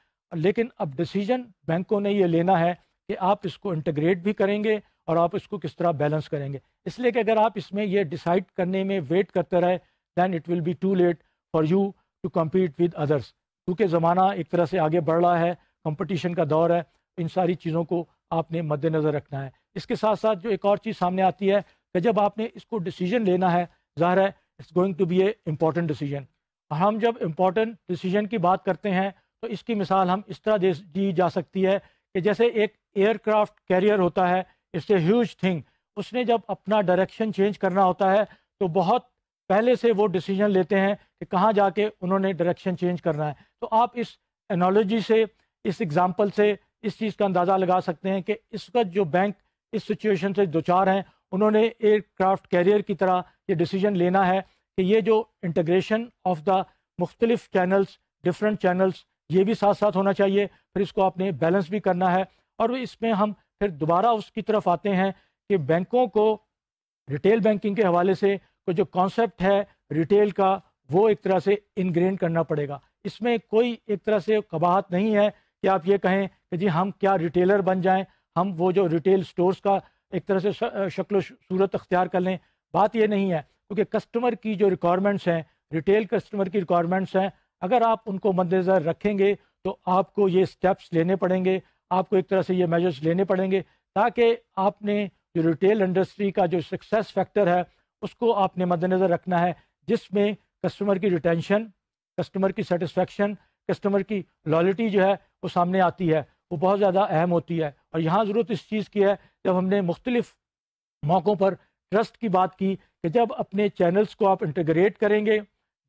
लेकिन अब डिसीजन बैंकों ने ये लेना है कि आप इसको इंटीग्रेट भी करेंगे और आप इसको किस तरह बैलेंस करेंगे। इसलिए कि अगर आप इसमें यह डिसाइड करने में वेट करते रहे then it will be too late for you to compete with others, क्योंकि ज़माना एक तरह से आगे बढ़ रहा है, कंपटीशन का दौर है, इन सारी चीज़ों को आपने मद्देनज़र रखना है। इसके साथ साथ जो एक और चीज़ सामने आती है कि जब आपने इसको डिसीजन लेना है, ज़ाहिर है it's going to be a important decision. और हम जब इम्पॉर्टेंट डिसीजन की बात करते हैं तो इसकी मिसाल हम इस तरह दी जा सकती है कि जैसे एक एयरक्राफ्ट कैरियर होता है, इट्स ए ह्यूज थिंग, उसने जब अपना डायरेक्शन चेंज करना होता है तो बहुत पहले से वो डिसीजन लेते हैं कि कहाँ जाके उन्होंने डायरेक्शन चेंज करना है। तो आप इस एनालॉजी से, इस एग्जांपल से इस चीज़ का अंदाज़ा लगा सकते हैं कि इस वक्त जो बैंक इस सिचुएशन से दो चार हैं, उन्होंने एयरक्राफ्ट कैरियर की तरह ये डिसीजन लेना है कि ये जो इंटीग्रेशन ऑफ द मुख्तलिफ चैनल्स डिफरेंट चैनल्स, ये भी साथ साथ होना चाहिए। फिर इसको आपने बैलेंस भी करना है। और इसमें हम फिर दोबारा उसकी तरफ आते हैं कि बैंकों को रिटेल बैंकिंग के हवाले से कोई जो कॉन्सेप्ट है रिटेल का, वो एक तरह से इनग्रेन करना पड़ेगा। इसमें कोई एक तरह से कबाहत नहीं है कि आप ये कहें कि जी हम क्या रिटेलर बन जाएं, हम वो जो रिटेल स्टोर्स का एक तरह से शक्ल सूरत अख्तियार कर लें। बात ये नहीं है, क्योंकि कस्टमर की जो रिक्वायरमेंट्स हैं, रिटेल कस्टमर की रिक्वायरमेंट्स हैं, अगर आप उनको मद्देनज़र रखेंगे तो आपको ये स्टेप्स लेने पड़ेंगे, आपको एक तरह से ये मेजर्स लेने पड़ेंगे, ताकि आपने जो रिटेल इंडस्ट्री का जो सक्सेस फैक्टर है उसको आपने मद्देनज़र रखना है, जिसमें कस्टमर की रिटेंशन, कस्टमर की सेटिस्फेक्शन, कस्टमर की लॉयल्टी जो है वो सामने आती है, वो बहुत ज़्यादा अहम होती है। और यहाँ ज़रूरत इस चीज़ की है, जब हमने मुख्तलिफ मौक़ों पर ट्रस्ट की बात की, कि जब अपने चैनल्स को आप इंटीग्रेट करेंगे,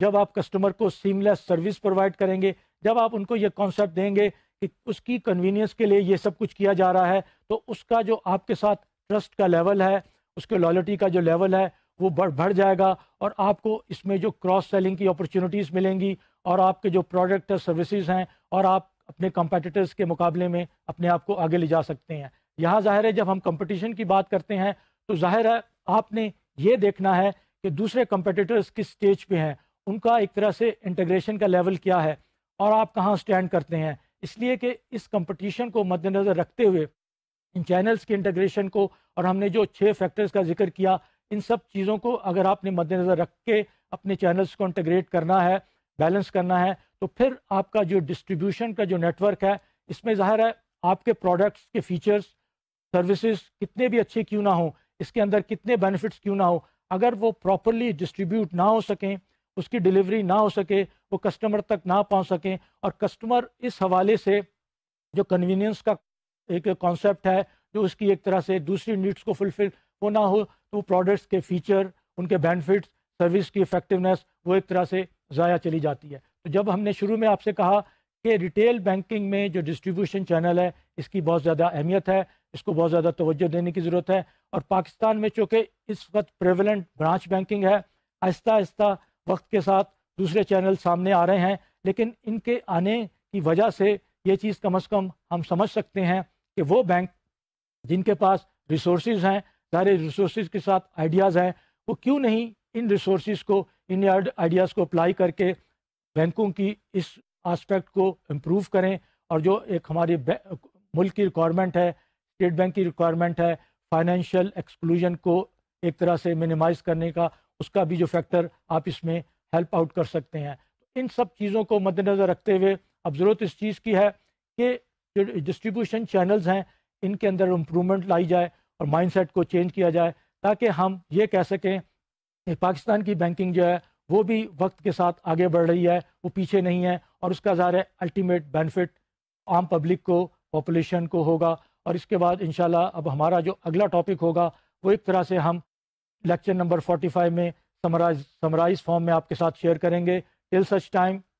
जब आप कस्टमर को सीमलेस सर्विस प्रोवाइड करेंगे, जब आप उनको ये कॉन्सेप्ट देंगे कि उसकी कन्वीनियंस के लिए ये सब कुछ किया जा रहा है, तो उसका जो आपके साथ ट्रस्ट का लेवल है, उसके लॉयल्टी का जो लेवल है वो बढ़ बढ़ जाएगा। और आपको इसमें जो क्रॉस सेलिंग की अपॉर्चुनिटीज़ मिलेंगी, और आपके जो प्रोडक्ट और सर्विसेज हैं, और आप अपने कंपेटिटर्स के मुकाबले में अपने आप को आगे ले जा सकते हैं। यहाँ ज़ाहिर है जब हम कंपटीशन की बात करते हैं तो ज़ाहिर है आपने ये देखना है कि दूसरे कंपेटिटर्स किस स्टेज पे हैं, उनका एक तरह से इंटीग्रेशन का लेवल क्या है और आप कहाँ स्टैंड करते हैं। इसलिए कि इस कंपटीशन को मद्देनज़र रखते हुए इन चैनल्स के इंटीग्रेशन को, और हमने जो छः फैक्टर्स का जिक्र किया, इन सब चीज़ों को अगर आपने मद्देनज़र रख के अपने चैनल्स को इंटीग्रेट करना है, बैलेंस करना है, तो फिर आपका जो डिस्ट्रीब्यूशन का जो नेटवर्क है, इसमें ज़ाहिर है आपके प्रोडक्ट्स के फीचर्स, सर्विसेज कितने भी अच्छे क्यों ना हों, इसके अंदर कितने बेनिफिट्स क्यों ना हो, अगर वो प्रॉपरली डिस्ट्रीब्यूट ना हो सकें, उसकी डिलीवरी ना हो सके, वो कस्टमर तक ना पहुंच सकें, और कस्टमर इस हवाले से जो कन्वीनियंस का एक कॉन्सेप्ट है, जो उसकी एक तरह से दूसरी नीड्स को फुलफिल वो ना हो, तो प्रोडक्ट्स के फीचर, उनके बेनिफिट्स, सर्विस की इफेक्टिवनेस, वो एक तरह से ज़ाया चली जाती है। तो जब हमने शुरू में आपसे कहा कि रिटेल बैंकिंग में जो डिस्ट्रीब्यूशन चैनल है, इसकी बहुत ज़्यादा अहमियत है, इसको बहुत ज़्यादा तवज्जो देने की ज़रूरत है। और पाकिस्तान में चूँकि इस वक्त प्रेवलेंट ब्रांच बैंकिंग है, आहिस्ता आहिस्ता वक्त के साथ दूसरे चैनल सामने आ रहे हैं, लेकिन इनके आने की वजह से ये चीज़ कम अज़ कम हम समझ सकते हैं कि वो बैंक जिनके पास रिसोर्सेज हैं, सारे रिसोर्सेज के साथ आइडियाज़ हैं, वो क्यों नहीं इन रिसोर्सेज को, इन आइडियाज़ को अप्लाई करके बैंकों की इस एस्पेक्ट को इम्प्रूव करें। और जो एक हमारी मुल्क की रिक्वायरमेंट है, स्टेट बैंक की रिक्वायरमेंट है, फाइनेंशियल एक्सक्लूजन को एक तरह से मिनिमाइज़ करने का, उसका भी जो फैक्टर आप इसमें हेल्प आउट कर सकते हैं। इन सब चीज़ों को मद्देनज़र रखते हुए अब ज़रूरत इस चीज़ की है कि जो डिस्ट्रीब्यूशन चैनल्स हैं, इनके अंदर इम्प्रूवमेंट लाई जाए और माइंडसेट को चेंज किया जाए, ताकि हम ये कह सकें कि पाकिस्तान की बैंकिंग जो है वो भी वक्त के साथ आगे बढ़ रही है, वो पीछे नहीं है, और उसका ज़ाहिर है अल्टीमेट बेनिफिट आम पब्लिक को, पॉपुलेशन को होगा। और इसके बाद इंशाल्लाह अब हमारा जो अगला टॉपिक होगा, वो एक तरह से हम लेक्चर नंबर पैंतालीस में समराइज समराइज फॉर्म में आपके साथ शेयर करेंगे। Till such time